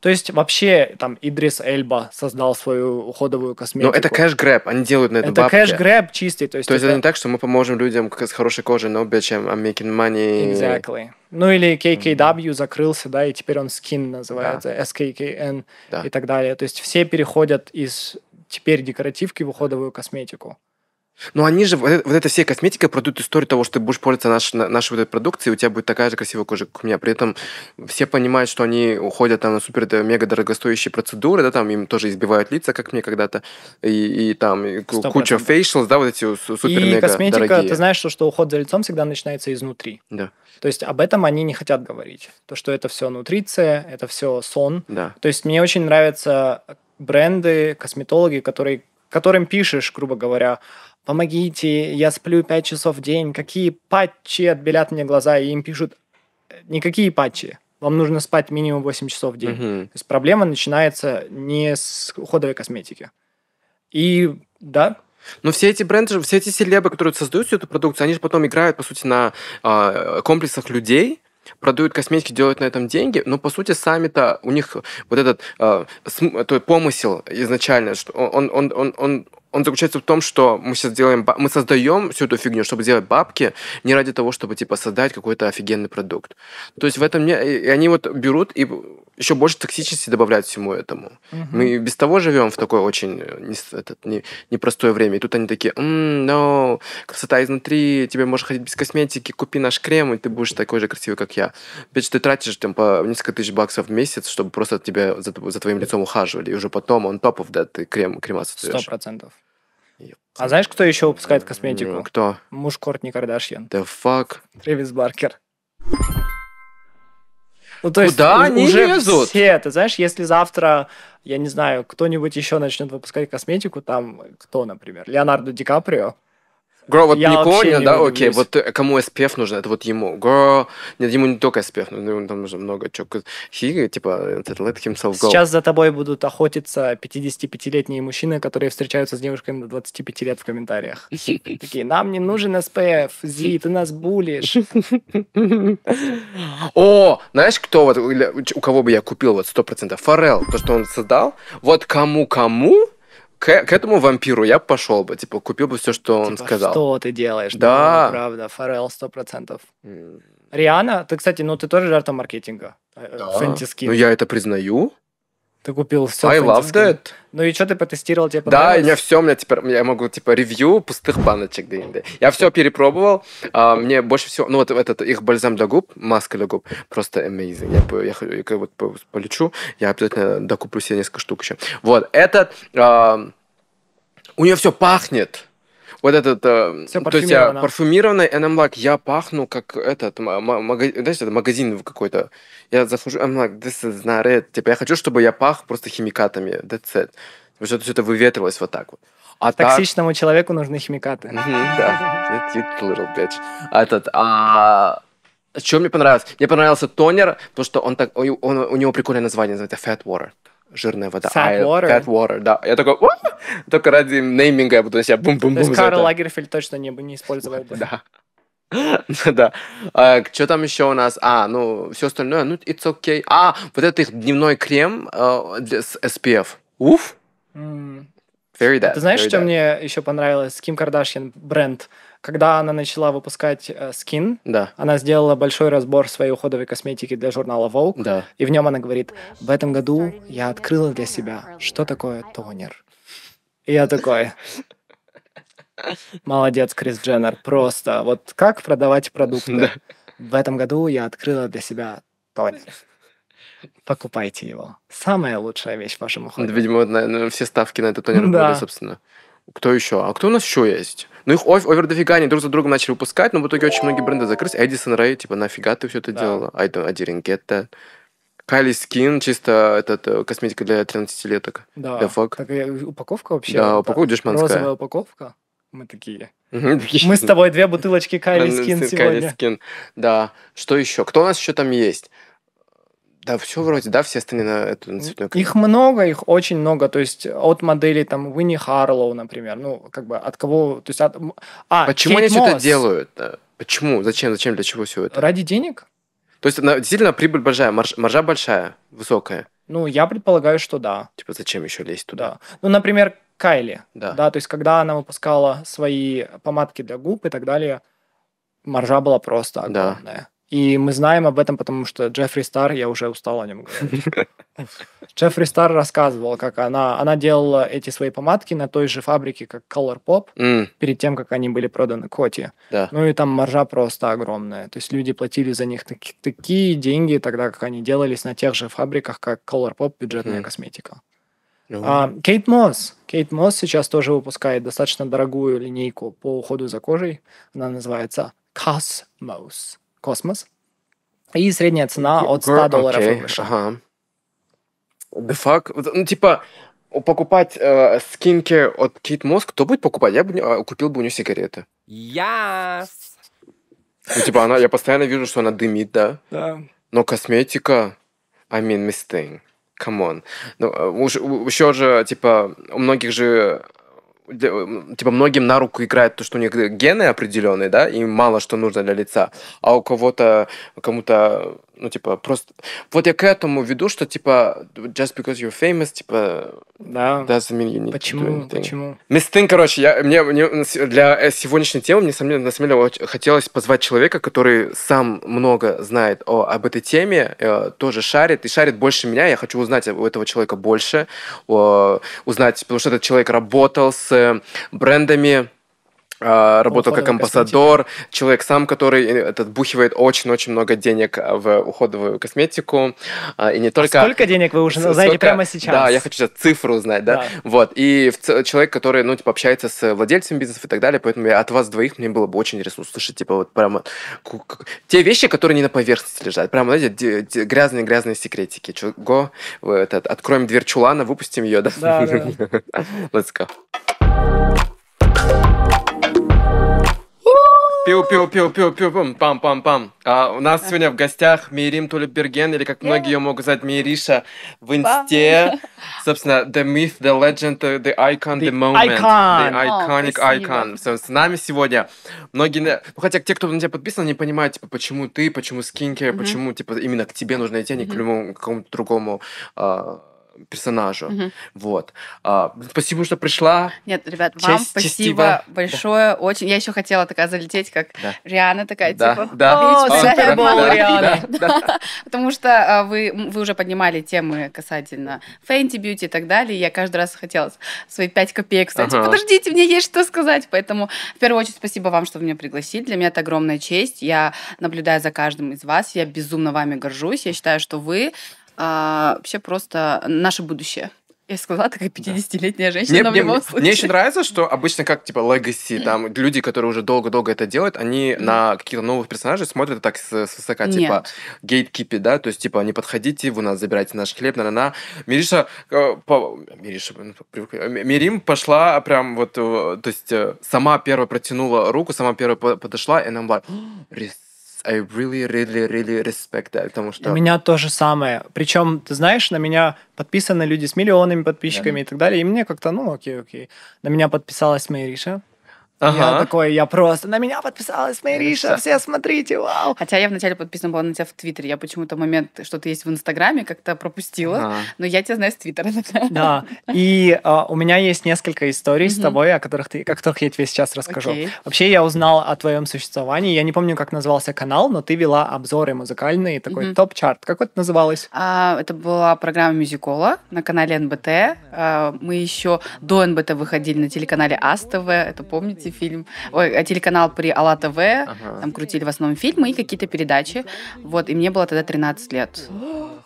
То есть вообще там Идрис Эльба создал свою уходовую косметику. Но это кэш-грэб, они делают на это, это бабки. Это кэш-грэб чистый. То есть, то есть это... это не так, что мы поможем людям с хорошей кожей, но, bitch, I'm making money. Exactly. Ну или кей кей дабл ю mm-hmm. закрылся, да, и теперь он Skin называется, да. эс кей кей эн да. и так далее. То есть все переходят из теперь декоративки в уходовую косметику. Но они же, вот эта, вот эта вся косметика продают историю того, что ты будешь пользоваться нашей, нашей вот этой продукцией, и у тебя будет такая же красивая кожа, как у меня. При этом все понимают, что они уходят там на супер-мега дорогостоящие процедуры, да, там им тоже избивают лица, как мне когда-то, и, и там и куча фейшелс, да, вот эти супер-мега дорогие. И косметика, дорогие. Ты знаешь, что, что уход за лицом всегда начинается изнутри. Да. То есть об этом они не хотят говорить. То, что это все нутриция, это все сон. Да. То есть мне очень нравятся бренды, косметологи, которые, которым пишешь, грубо говоря, помогите, я сплю пять часов в день, какие патчи отбелят мне глаза, и им пишут, никакие патчи, вам нужно спать минимум восемь часов в день. Mm-hmm. То есть проблема начинается не с уходовой косметики. И да... Но все эти бренды, все эти селебы, которые создают всю эту продукцию, они же потом играют, по сути, на э, комплексах людей, продают косметики, делают на этом деньги, но, по сути, сами-то у них вот этот э, см, то помысел изначально, что он, он, он, он, он заключается в том, что мы сейчас делаем, мы создаем всю эту фигню, чтобы делать бабки, не ради того, чтобы, типа, создать какой-то офигенный продукт. То есть в этом... не, и они вот берут и еще больше токсичности добавляют всему этому. Mm-hmm. Мы без того живем в такое очень не, этот, не, непростое время. И тут они такие, м-м, no, красота изнутри, тебе можно ходить без косметики, купи наш крем, и ты будешь такой же красивый, как я. Опять же, ты тратишь там по несколько тысяч баксов в месяц, чтобы просто тебя за, за твоим лицом ухаживали. И уже потом on top of that ты крем, крема создаешь. Сто процентов. А знаешь, кто еще выпускает косметику? Mm, кто? Муж Кортни Кардашьян. The fuck? Трэвис Баркер. Ну, то есть куда они лезут? Все, ты знаешь, если завтра, я не знаю, кто-нибудь еще начнет выпускать косметику, там кто, например? Леонардо Ди Каприо. Girl, вот я не понял, да, не окей, вот кому эс пи эф нужно, это вот ему. Girl, нет, ему не только эс пи эф, но там нужно много чего. He, типа, let himself go. Сейчас за тобой будут охотиться пятидесятипятилетние мужчины, которые встречаются с девушками до двадцати пяти лет в комментариях. Такие, нам не нужен эс пи эф, Зи, ты нас булишь. О, знаешь, кто вот, у кого бы я купил вот сто процентов? Фаррелл, то, что он создал. Вот кому-кому К, к этому вампиру я пошел бы, типа, купил бы все, что типа, он сказал. Что ты делаешь? Да. Правда, Фаррелл сто процентов. Mm. Риана, ты, кстати, ну ты тоже жертва маркетинга. Да. Фэнтискин. Ну я это признаю. Ты купил все. I love that. Ну и что ты потестировал, тебе понравилось? Да, у меня все, у меня теперь, я могу, типа, ревью пустых баночек. Я все перепробовал, а, мне больше всего, ну вот этот их бальзам для губ, маска для губ, просто amazing. Я, я, я вот полечу, я обязательно докуплю себе несколько штук еще. Вот, этот, а, у нее все пахнет. Вот этот, все то есть я парфюмированный, and I'm like, я пахну как этот, мага... знаешь, это магазин какой-то. Я захожу, I'm like, this is not it. Типа, я хочу, чтобы я пах просто химикатами, that's it. Что-то все это выветрилось вот так вот. А токсичному так... человеку нужны химикаты. Да, it's little bitch. Этот, а... Что мне понравилось? Мне понравился тонер, потому что он так, он, у него прикольное название, называется Fat Water. Жирная вода. Fat water. Fat water, да. Я такой, только ради нейминга я буду себя бум-бум-бум. То есть Карл Лагерфельд точно не, не использовал бы. Да. Да. А, что там еще у нас? А, ну, все остальное, ну, it's okay. А, вот это их дневной крем а, с эс пи эф. Уф. Mm. Very that. Ты знаешь, very что that. Мне еще понравилось? Ким Кардашьян бренд. Когда она начала выпускать Skin, да. Она сделала большой разбор своей уходовой косметики для журнала Vogue, да. И в нем она говорит, в этом году я открыла для себя, что такое тонер. И я такой, молодец, Крис Дженнер, просто вот как продавать продукты. Да. В этом году я открыла для себя тонер. Покупайте его. Самая лучшая вещь в вашем уходе. Да, видимо, наверное, все ставки на этот тонер да. были, собственно. Кто еще? А кто у нас еще есть? Ну, их овер дофига, они друг за другом начали выпускать, но в итоге очень многие бренды закрылись. Эдисон Рэй, типа, нафига ты все это да. делала? I, don't, I didn't get that. Кайли Скин, чисто этот, косметика для тринадцатилеток. Да. Такая упаковка вообще. Да, упаковка дешманская. Розовая упаковка. Мы такие. Мы с тобой две бутылочки Кайли Скин сегодня. Кайли Скин, да. Что еще? Кто у нас еще там есть? Да, все вроде, да, все остальные на эту цветную крем. Их много, их очень много. То есть от моделей там Уинни Харлоу, например. Ну, как бы от кого... То есть от... А, почему Кейт они Мосс. Все это делают? Почему? Зачем? Зачем? Для чего все это? Ради денег. То есть действительно прибыль большая, марж, маржа большая, высокая? Ну, я предполагаю, что да. Типа зачем еще лезть туда? Да. Ну, например, Кайли. Да. да. То есть когда она выпускала свои помадки для губ и так далее, маржа была просто огромная. Да. И мы знаем об этом, потому что Джеффри Стар, я уже устал о нем говорить. Джеффри Стар рассказывал, как она, она делала эти свои помадки на той же фабрике, как Colourpop, mm. перед тем, как они были проданы Коти. Да. Ну и там маржа просто огромная. То есть люди платили за них таки, такие деньги, тогда как они делались на тех же фабриках, как Colourpop, бюджетная mm. косметика. Кейт Мосс. Кейт Мосс сейчас тоже выпускает достаточно дорогую линейку по уходу за кожей. Она называется Cosmos. Космос. И средняя цена от сто долларов okay. и выше. Ага. The fuck? Ну, типа, покупать э, скинки от Кейт Мосс, кто будет покупать? Я бы, э, купил бы у нее сигареты. Yes. Ну, типа, она, я постоянно вижу, что она дымит, да? Да. Но косметика, I mean, miss thing. Come on. Ну, уж, еще же, типа, у многих же типа, многим на руку играет то, что у них гены определенные, да, им мало что нужно для лица, а у кого-то, кому-то, ну, типа, просто... Вот я к этому веду, что, типа, just because you're famous, типа, да. doesn't mean you need Почему? to do anything. Почему? Мисс Тин, короче, я, мне, мне, для сегодняшней темы мне, на самом деле, хотелось позвать человека, который сам много знает о, об этой теме, э, тоже шарит, и шарит больше меня, я хочу узнать у этого человека больше, о, узнать, потому что этот человек работал с брендами, работал уходовый как амбассадор, косметика. Человек сам, который этот, бухивает очень-очень много денег в уходовую косметику. И не только... А сколько денег вы уже знаете сколько... прямо сейчас? Да, я хочу сейчас цифру узнать, да. да. Вот. И человек, который, ну, типа, общается с владельцами бизнесов и так далее, поэтому я от вас двоих мне было бы очень интересно услышать, типа, вот прямо те вещи, которые не на поверхности лежат. Прямо, знаете, грязные-грязные секретики. Чего? Этот, откроем дверь чулана, выпустим ее, да? Да, да. Let's go. Пиу-пиу-пиу-пиу-пиу-пум, пам-пам-пам. А у нас сегодня в гостях Мээрим Толепберген, или как многие ее могут звать, Мириша, в инсте. Собственно, the myth, the legend, the icon, the, the moment. Icon. The iconic oh, icon. So, с нами сегодня многие... Хотя те, кто на тебя подписан, не понимают, типа, почему ты, почему skincare, mm-hmm. почему типа именно к тебе нужно идти, а не mm-hmm. к любому какому-то другому... А... персонажу. Угу. Вот. А, спасибо, что пришла. Нет, ребят, вам Честь, спасибо честиво. большое. Да. Очень. Я еще хотела такая залететь, как да. Риана такая, да. типа... Да. О, да. Да. Риана. Да. Да. Потому что вы, вы уже поднимали темы касательно фэнти, бьюти и так далее. Я каждый раз хотела свои пять копеек, кстати. Ага. Подождите, мне есть что сказать. Поэтому, в первую очередь, спасибо вам, что вы меня пригласили. Для меня это огромная честь. Я наблюдаю за каждым из вас. Я безумно вами горжусь. Я считаю, что вы... А, вообще просто наше будущее. Я сказала, такая пятидесятилетняя женщина, но в любом случае. Мне еще нравится, что обычно как, типа, legacy, там, люди, которые уже долго-долго это делают, они на каких-то новых персонажей смотрят так свысока, типа, gatekeep, да, то есть, типа, не подходите, вы у нас забирайте наш хлеб, на-на-на. Мириша, Мээрим пошла прям вот, то есть, сама первая протянула руку, сама первая подошла, и она была... I really, really, really respect that, потому что... У меня то же самое. Причем, ты знаешь, на меня подписаны люди с миллионами подписчиками yeah. и так далее, и мне как-то, ну, окей, окей. На меня подписалась Мэриша. Ага. Я такой, я просто, на меня подписалась Мэриша, все смотрите, вау. Хотя я вначале подписана была на тебя в Твиттере, я почему-то момент, что ты есть в Инстаграме, как-то пропустила, ага. но я тебя знаю с Твиттера. Да, и э, у меня есть несколько историй с тобой, о которых, ты, о которых я тебе сейчас расскажу. Окей. Вообще я узнал о твоем существовании, я не помню, как назывался канал, но ты вела обзоры музыкальные, такой угу. топ-чарт, как это называлось? А, это была программа Мюзикола на канале эн бэ тэ, а, мы еще до эн бэ тэ выходили на телеканале АС тэ вэ, это помните? Фильм, ой, телеканал при Алла ТВ, ага. там крутили в основном фильмы и какие-то передачи, вот, и мне было тогда тринадцать лет,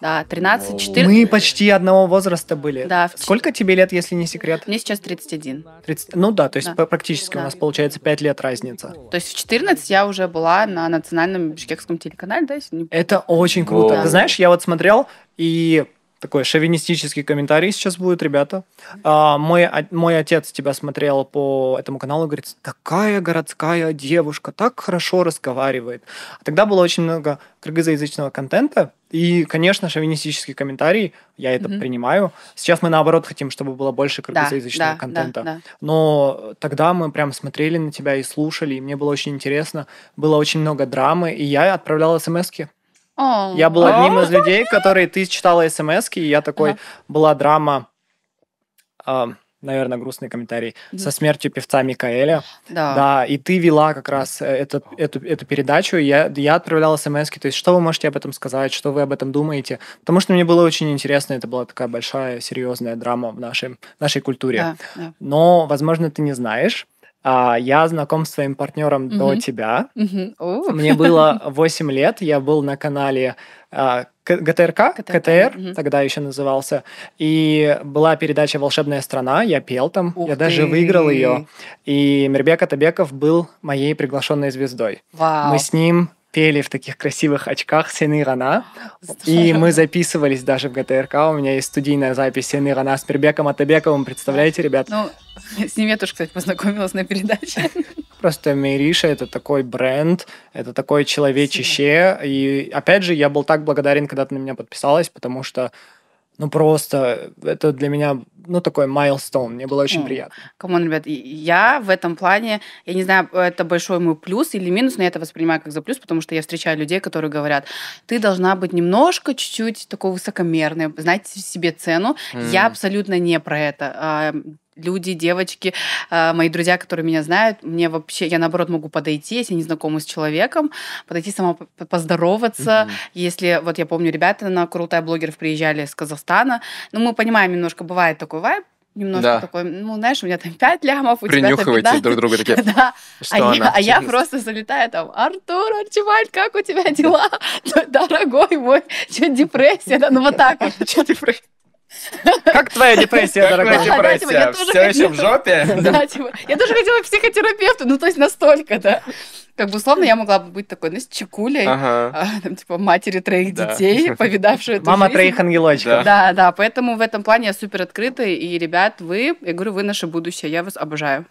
да, тринадцать-четырнадцать. Мы почти одного возраста были. Да, в... Сколько тебе лет, если не секрет? Мне сейчас тридцать один. тридцать... Ну да, то есть да. практически да. у нас получается пять лет разница. То есть в четырнадцать я уже была на национальном бишкекском телеканале, да? Если не... Это очень круто. Да. Ты знаешь, я вот смотрел и... Такой шовинистический комментарий сейчас будет, ребята. А, мой, мой отец тебя смотрел по этому каналу и говорит, такая городская девушка, так хорошо разговаривает. Тогда было очень много кыргызоязычного контента, и, конечно, шовинистический комментарий, я это mm-hmm. принимаю. Сейчас мы, наоборот, хотим, чтобы было больше кыргызоязычного да, да, контента. Да, да. Но тогда мы прям смотрели на тебя и слушали, и мне было очень интересно. Было очень много драмы, и я отправляла смс-ки. Oh. Я был одним oh. из людей, которые ты читала смс-ки, и я такой, uh-huh. была драма, э, наверное, грустный комментарий, mm-hmm. со смертью певца Микаэля. Да. да, и ты вела как раз этот, эту, эту передачу, и я, я отправляла смс-ки, то есть что вы можете об этом сказать, что вы об этом думаете, потому что мне было очень интересно, это была такая большая, серьезная драма в нашей, нашей культуре. Yeah. Yeah. Но, возможно, ты не знаешь. Я знаком с своим партнером mm-hmm. до тебя. Mm-hmm. Oh. Мне было восемь лет, я был на канале ГТРК, КТР, mm-hmm. тогда еще назывался, и была передача «Волшебная страна», я пел там, uh-huh. я даже выиграл ее, и Мирбек Атабеков был моей приглашенной звездой. Wow. Мы с ним пели в таких красивых очках «Сени Рана», и мы записывались даже в ГТРК, у меня есть студийная запись «Сени Рана» с Мирбеком Атабековым, представляете, ребят? Ну, с ним я тоже, кстати, познакомилась на передаче. Просто Мээриша — это такой бренд, это такое человечище, и опять же, я был так благодарен, когда ты на меня подписалась, потому что, ну, просто это для меня ну, такой майлстоун. Мне было очень mm. приятно. Камон, ребят, я в этом плане, я не знаю, это большой мой плюс или минус, но я это воспринимаю как за плюс, потому что я встречаю людей, которые говорят, ты должна быть немножко, чуть-чуть такой высокомерной, знать себе цену. Mm. Я абсолютно не про это. Люди, девочки, мои друзья, которые меня знают, мне вообще, я наоборот могу подойти, если не знакома с человеком, подойти сама поздороваться. Mm-hmm. Если, вот я помню, ребята на Крутой блогеров приезжали из Казахстана, ну мы понимаем, немножко бывает такой вайб, немножко да. такой, ну, знаешь, у меня там пять лямов, у тебя там пятнадцать. Друг друга такие, да. а, я, а я просто залетаю там, Артур, Арчибальд, как у тебя дела? Дорогой мой, что депрессия? Ну, вот так вот. Что депрессия? Как твоя депрессия, дорогая? Депрессия? Все еще в жопе? Я тоже хотела психотерапевту, ну то есть настолько, да. Как бы условно я могла бы быть такой, ну, с чекулей, типа матери троих детей, повидавшей эту жизнь. Мама троих ангелочков. Да, да, поэтому в этом плане я супер открыта, и, ребят, вы, я говорю, вы наше будущее, я вас обожаю.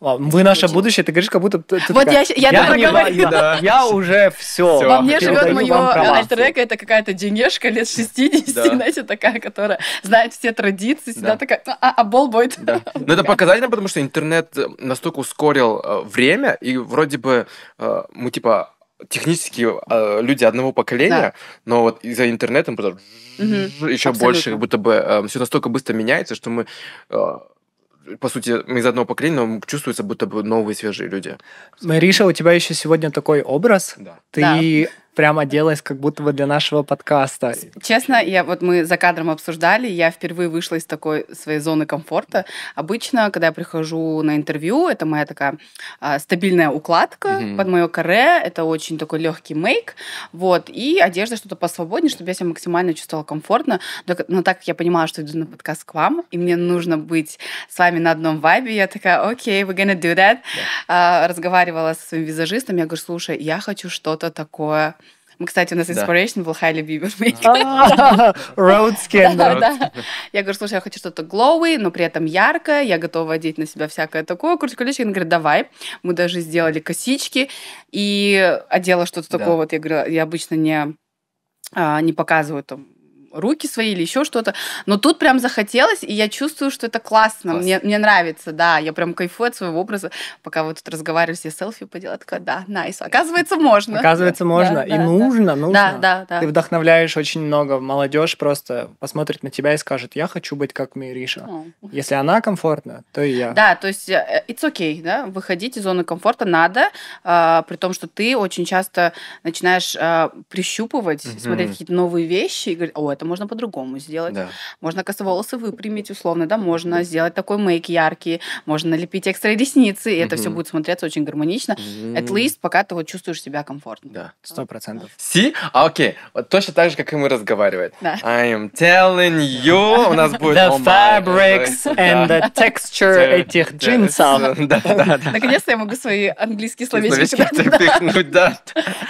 Вы наше будущее, ты говоришь, как будто... Ты, вот такая, я, я, я, говорю, да. я уже все. Во мне живет мое альтер-эго, это какая-то денежка лет шестидесяти, да. знаете, такая, которая знает все традиции, всегда да. такая, а, а болбойт. Да. Но это показательно, потому что интернет настолько ускорил время, и вроде бы мы, типа, технически люди одного поколения, да. но вот из-за интернета потом угу. еще больше, как будто бы все настолько быстро меняется, что мы... По сути, мы из одного поколения, но чувствуется, будто бы новые, свежие люди. Мариша, у тебя еще сегодня такой образ. Да. Ты да. прямо оделась как будто бы для нашего подкаста. Честно, я, вот мы за кадром обсуждали, я впервые вышла из такой своей зоны комфорта. Обычно, когда я прихожу на интервью, это моя такая а, стабильная укладка mm-hmm. под мое каре, это очень такой легкий мейк, вот, и одежда что-то посвободнее, чтобы я себя максимально чувствовала комфортно. Но так как я понимала, что иду на подкаст к вам, и мне нужно быть с вами на одном вайбе, я такая, окей, okay, we're gonna do that. Yeah. А, разговаривала со своим визажистом, я говорю, слушай, я хочу что-то такое... Мы, кстати, у нас inspiration да. был Хейли Бибер. Rhode Skin. Да, да. Я говорю, слушай, я хочу что-то glowy, но при этом яркое, я готова одеть на себя всякое такое. Курочка-лечка, она говорит, давай. Мы даже сделали косички и одела что-то да. такое. Вот я говорю, я обычно не, а, не показываю там руки свои или еще что-то. Но тут прям захотелось, и я чувствую, что это классно. Класс. Мне, мне нравится, да. Я прям кайфую от своего образа. Пока вы тут разговаривали, все селфи поделала, такая, да, найс. Оказывается, можно. Оказывается, можно. Да, и да, нужно, да. нужно. Да, да, да. Ты вдохновляешь очень много. Молодежь просто посмотрит на тебя и скажет, я хочу быть как Мириша. Oh. Если она комфортна, то и я. Да, то есть it's okay, да, выходить из зоны комфорта надо, а, при том, что ты очень часто начинаешь а, прищупывать, mm-hmm. смотреть какие-то новые вещи и говорить, о, это можно по-другому сделать. Да. Можно косоволосы выпрямить, условно, да, можно сделать такой мейк яркий, можно налепить экстра ресницы, и mm-hmm. это все будет смотреться очень гармонично. Mm-hmm. At least, пока ты вот чувствуешь себя комфортно. Да, сто процентов. Си? А, окей. Вот точно так же, как и мы разговариваем. Да. I am telling you, у нас будет... The fabrics and the texture этих джинсов. Наконец-то я могу свои английские словечки пихнуть, да.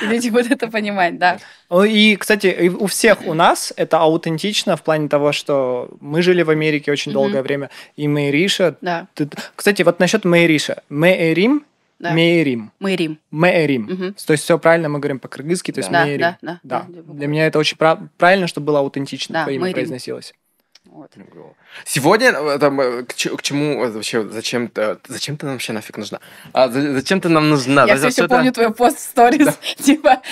И люди будут это понимать, да. И, кстати, у всех у нас это аутентично в плане того, что мы жили в Америке очень mm-hmm. долгое время, и Мэриша... Да. Ты... Кстати, вот насчет Мэриша. Мээрим, да. Мээрим. Мээрим. Мээрим. Mm-hmm. То есть все правильно мы говорим по-кыргызски, то есть да. Мээрим. Да, да, да. да. Для меня это очень прав... правильно, чтобы было аутентично, да, твое имя Мээрим. Произносилось. Вот. Сегодня там, к чему вообще, зачем, зачем ты нам вообще нафиг нужна? А, зачем ты нам нужна? Я все еще помню твой пост в сторис, типа...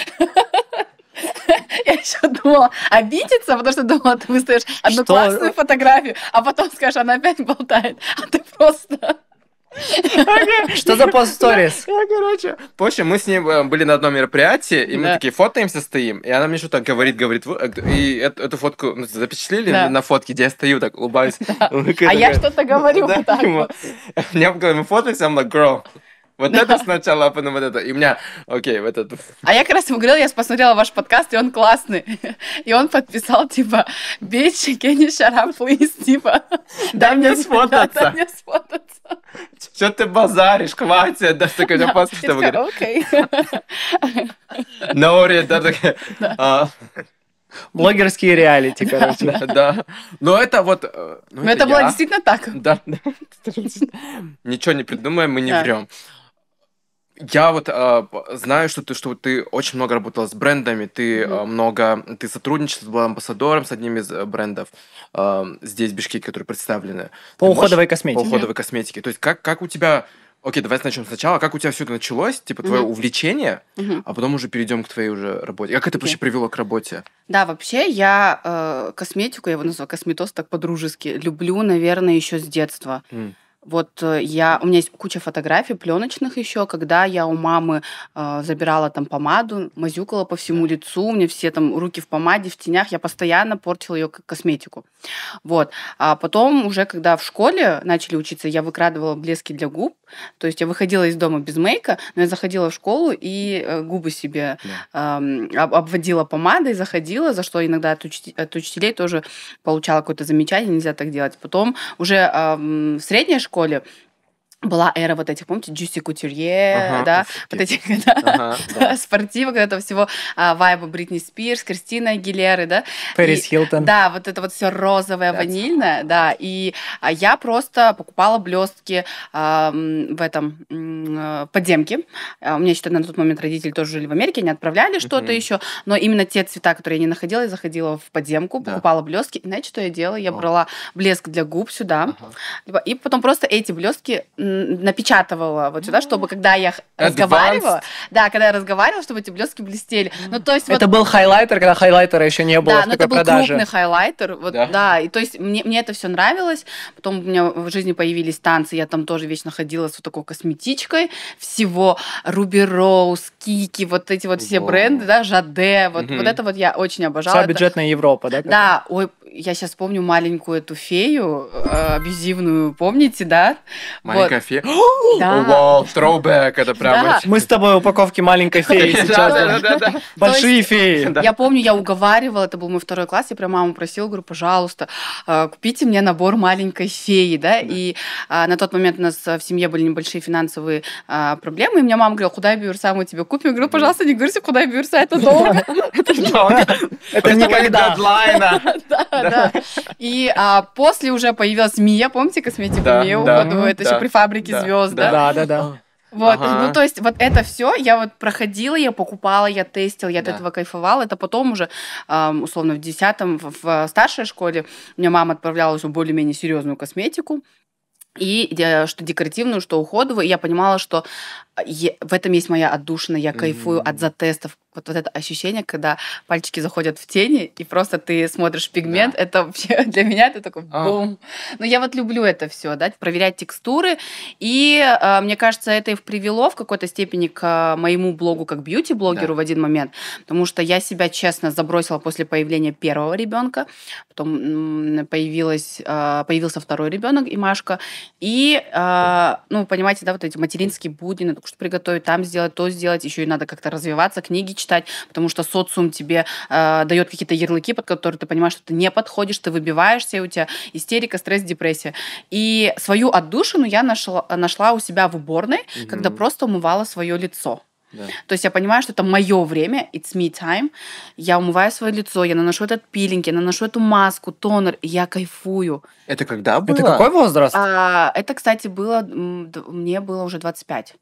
Я еще думала обидеться, потому что думала, ты выставишь одну что? Классную фотографию, а потом скажешь, она опять болтает, а ты просто... Что за пост-сторис? Короче, позже мы с ней были на одном мероприятии, и мы такие фотоемся, стоим, и она мне что-то говорит, говорит, и эту фотку запечатлели на фотке, где я стою, так улыбаюсь. А я что-то говорю вот так вот. Мы фотоемся, I'm like, girl... Вот да. это сначала, а потом вот это. И у меня, окей, вот это. А я как раз ему говорила, я посмотрела ваш подкаст, и он классный. И он подписал, типа, bitch, can you shut up, please, типа. Дай мне сфотаться. Дай мне сфотаться. Что ты базаришь, хватит. Да, такой, я пас, что вы говорите. Окей. Ноури, да, такая. Блогерские реалити, короче. Да, да. Но это вот... Ну, это, это было действительно так. Да. Ничего не придумаем, мы не да. врем. Я вот а, знаю, что ты, что ты очень много работала с брендами, ты mm-hmm. а, много, ты сотрудничала, была амбассадором с одним из брендов а, здесь в Бишкеке, которые представлены. По ты уходовой можешь... косметике. По уходовой yeah. косметике. То есть как, как у тебя... Окей, давай начнем сначала. Как у тебя все это началось, типа твое угу. увлечение, угу. а потом уже перейдем к твоей уже работе. Как это okay. вообще привело к работе? Да, вообще я э, косметику, я его назвала косметоз так по-дружески, люблю, наверное, еще с детства. Mm. Вот я, у меня есть куча фотографий пленочных еще, когда я у мамы э, забирала там помаду, мазюкала по всему лицу, у меня все там руки в помаде, в тенях, я постоянно портила ее косметику. Вот. А потом уже, когда в школе начали учиться, я выкрадывала блески для губ, то есть я выходила из дома без мейка, но я заходила в школу и губы себе да. э, обводила помадой, заходила, за что иногда от, уч- от учителей тоже получала какое-то замечание, нельзя так делать. Потом уже э, в средней школе школе была эра вот этих, помните, Джуси Кутюрье, ага, да, вот этих ага, да. спортивок, вот этого всего вайба Бритни Спирс, Кристина Агилеры, да. Пэрис Хилтон. Да, вот это вот все розовое, that's ванильное, cool. да, и я просто покупала блестки э, в этом э, подземке. У меня, считай, на тот момент родители тоже жили в Америке, они отправляли что-то mm-hmm. еще, но именно те цвета, которые я не находила, я заходила в подземку, да. покупала блестки, и знаете, что я делала? Я oh. брала блеск для губ сюда, uh-huh. и потом просто эти блестки напечатывала вот сюда, чтобы когда я Advanced. разговаривала, да, когда я разговаривала, чтобы эти блестки блестели. Ну, то есть, это вот... был хайлайтер, когда хайлайтера еще не было да, в такой это был продаже. Крупный хайлайтер, вот, да. да, и то есть мне, мне это все нравилось, потом у меня в жизни появились танцы, я там тоже вечно ходила с вот такой косметичкой всего, Ruby Rose, Кики, вот эти вот все Воу. бренды, да, Жаде, вот, mm-hmm. вот это вот я очень обожала. Вся бюджетная это... Европа, да? Как? Да, ой, я сейчас помню маленькую эту фею, э, абьюзивную, помните, да? Маленькая вот. Фея. Да. Вау, троубэк, это прям... Да. Мы с тобой упаковки маленькой феи сейчас. Да, да, да. Большие есть, феи. Да. Я помню, я уговаривала, это был мой второй класс, я прям маму просила, говорю, пожалуйста, купите мне набор маленькой феи, да, да. и а, на тот момент у нас в семье были небольшие финансовые а, проблемы, и мне мама говорила, Худай Бюрса, мы тебе купим. Я говорю, пожалуйста, не говорите, Худай Бюрса, это долго. Это долго. Это никогда. Да, да. И после уже появилась Мия, помните, косметика Мия уходовая, это еще при фабрики да, звезд, да? Да, да, да. Вот, ага. ну то есть вот это все я вот проходила, я покупала, я тестила, я да. от этого кайфовала. Это потом уже, условно, в десятом, в старшей школе у меня мама отправляла уже более-менее серьезную косметику. И что декоративную, что уходовую. И я понимала, что в этом есть моя отдушина, я кайфую mm-hmm. от затестов. Вот, вот это ощущение, когда пальчики заходят в тени, и просто ты смотришь пигмент, да. это вообще для меня это такой бум. А. Но я вот люблю это все, да, проверять текстуры. И э, мне кажется, это и привело в какой-то степени к моему блогу как бьюти-блогеру да. в один момент, потому что я себя, честно, забросила после появления первого ребенка, потом появилась, э, появился второй ребенок, Имашка, и, э, ну, понимаете, да, вот эти материнские будни, надо что-то приготовить, там сделать, то сделать, еще и надо как-то развиваться, книги читать, читать, потому что социум тебе э, дает какие-то ярлыки, под которые ты понимаешь, что ты не подходишь, ты выбиваешься, и у тебя истерика, стресс, депрессия. И свою отдушину я нашла, нашла у себя в уборной, mm-hmm. когда просто умывала свое лицо. Yeah. То есть я понимаю, что это мое время, it's me time, я умываю свое лицо, я наношу этот пилинг, я наношу эту маску, тонер, и я кайфую. Это когда было? Это какой возраст? А, это, кстати, было, мне было уже двадцать пять.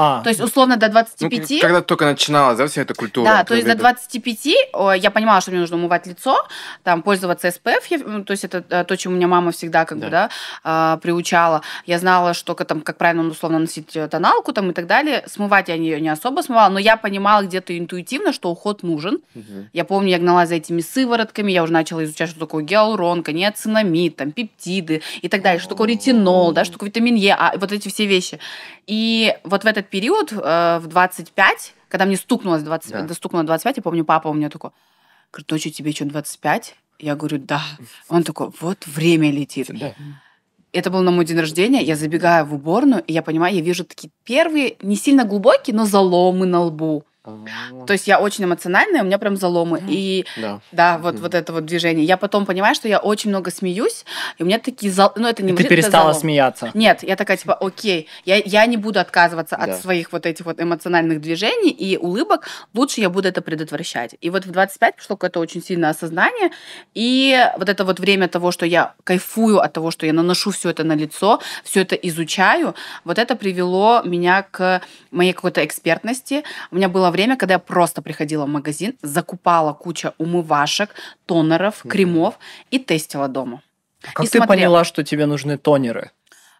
А, то есть, условно, до двадцати пяти... Ну, когда только начиналась, да, вся эта культура? Да, то есть до двадцати пяти я понимала, что мне нужно умывать лицо, там, пользоваться эс пэ эф, то есть это то, чему меня мама всегда как бы, да, приучала. Я знала, что там, как правильно, условно, носить тоналку там, и так далее. Смывать я ее не особо смывала, но я понимала где-то интуитивно, что уход нужен. Угу. Я помню, я гналась за этими сыворотками, я уже начала изучать, что такое гиалурон, ниацинамид, там, пептиды и так далее, что такое ретинол, да, что такое витамин Е, вот эти все вещи. И вот в этот период э, в двадцать пять, когда мне стукнулось двадцать пять, да. достукнуло двадцать пять, я помню, папа у меня такой, говорит, доча, тебе что, двадцать пять? Я говорю, да. Он такой, вот время летит. Да. Это был на мой день рождения, я забегаю в уборную, и я понимаю, я вижу такие первые, не сильно глубокие, но заломы на лбу. То есть я очень эмоциональная, у меня прям заломы. И да, да вот, вот это вот движение. Я потом понимаю, что я очень много смеюсь, и у меня такие зал... Ну, это не мужик, ты перестала смеяться? Нет, я такая, типа, окей, я, я не буду отказываться да. от своих вот этих вот эмоциональных движений и улыбок, лучше я буду это предотвращать. И вот в двадцать пять пришло какое-то очень сильное осознание, и вот это вот время того, что я кайфую от того, что я наношу все это на лицо, все это изучаю, вот это привело меня к моей какой-то экспертности. У меня было время, когда я просто приходила в магазин, закупала кучу умывашек, тонеров, кремов и тестила дома. Как и ты смотрела. Поняла, что тебе нужны тонеры?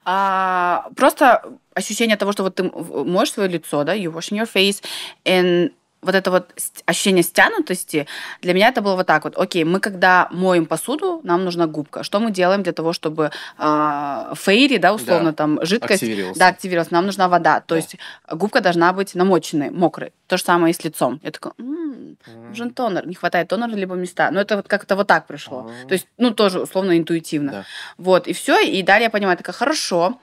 А, просто ощущение того, что вот ты моешь свое лицо, да, you wash your face, and вот это вот ощущение стянутости, для меня это было вот так вот. Окей, мы когда моем посуду, нам нужна губка. Что мы делаем для того, чтобы э, фейри, да, условно, да, там жидкость... Активировалась. Да, активировалась. Нам нужна вода. То да. есть губка должна быть намоченной, мокрой. То же самое и с лицом. Я такая, м-м, нужен тонер. Не хватает тонера, либо места. Но это вот как-то вот так пришло. А-а-а. То есть, ну, тоже, условно, интуитивно. Да. Вот, и все. И далее я понимаю, такая, хорошо.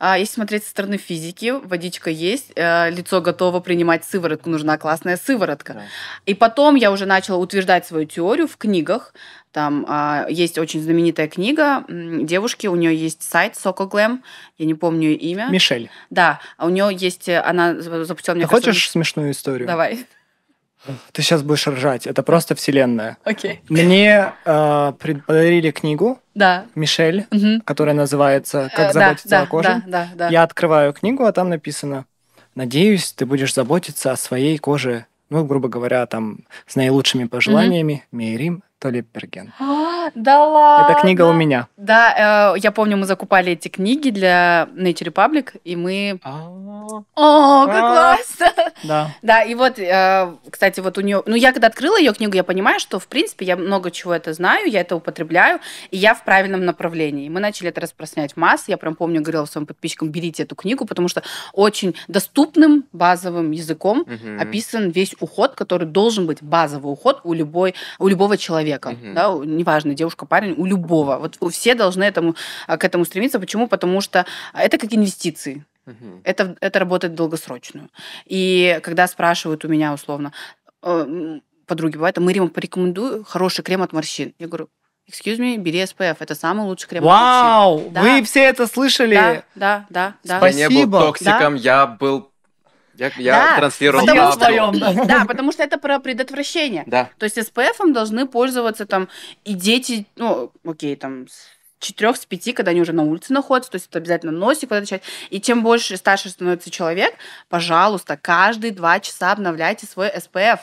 Если смотреть со стороны физики, водичка есть, лицо готово принимать сыворотку, нужна классная сыворотка. Да. И потом я уже начала утверждать свою теорию в книгах. Там а, есть очень знаменитая книга девушки, у нее есть сайт Сокоглэм, я не помню ее имя. Мишель. Да, у нее есть, она запустила мне... Ты хочешь особенно... смешную историю? Давай. Ты сейчас будешь ржать, это просто вселенная. Окей. Мне э, подарили книгу, да. Мишель, угу. которая называется «Как э, заботиться да, о коже». Да, да, да. Я открываю книгу, а там написано «Надеюсь, ты будешь заботиться о своей коже». Ну, грубо говоря, там с наилучшими пожеланиями угу. Мээрим Толепберген. А, да ладно? Это книга у меня. Да, э, я помню, мы закупали эти книги для Nature Republic, и мы... А-а-а. О, как А-а-а. классно! Да. Да, и вот, э, кстати, вот у нее... Ну, я когда открыла ее книгу, я понимаю, что, в принципе, я много чего это знаю, я это употребляю, и я в правильном направлении. Мы начали это распространять в массы. Я прям помню, говорила своим подписчикам, берите эту книгу, потому что очень доступным базовым языком угу. описан весь уход, который должен быть базовый уход у, любой, у любого человека. Uh-huh. Да, неважно, девушка, парень, у любого. Вот все должны этому, к этому стремиться. Почему? Потому что это как инвестиции. Uh-huh. Это, это работает долгосрочную. И когда спрашивают у меня условно, подруги бывают, мы Мээрим, порекомендую хороший крем от морщин. Я говорю, excuse me, бери эс пэ эф, это самый лучший крем. Вау! Wow! Да. Вы все это слышали? Да, да, да. да. Спасибо. Я не был токсиком, да? я был Я, я да, транслировал потому что, да, потому что это про предотвращение. Да. То есть эс пэ эф-ом должны пользоваться там и дети, ну, окей, там, с четырех, с пяти, когда они уже на улице находятся, то есть это обязательно носик, вот эта часть. И чем больше старше становится человек, пожалуйста, каждые два часа обновляйте свой эс пэ эф.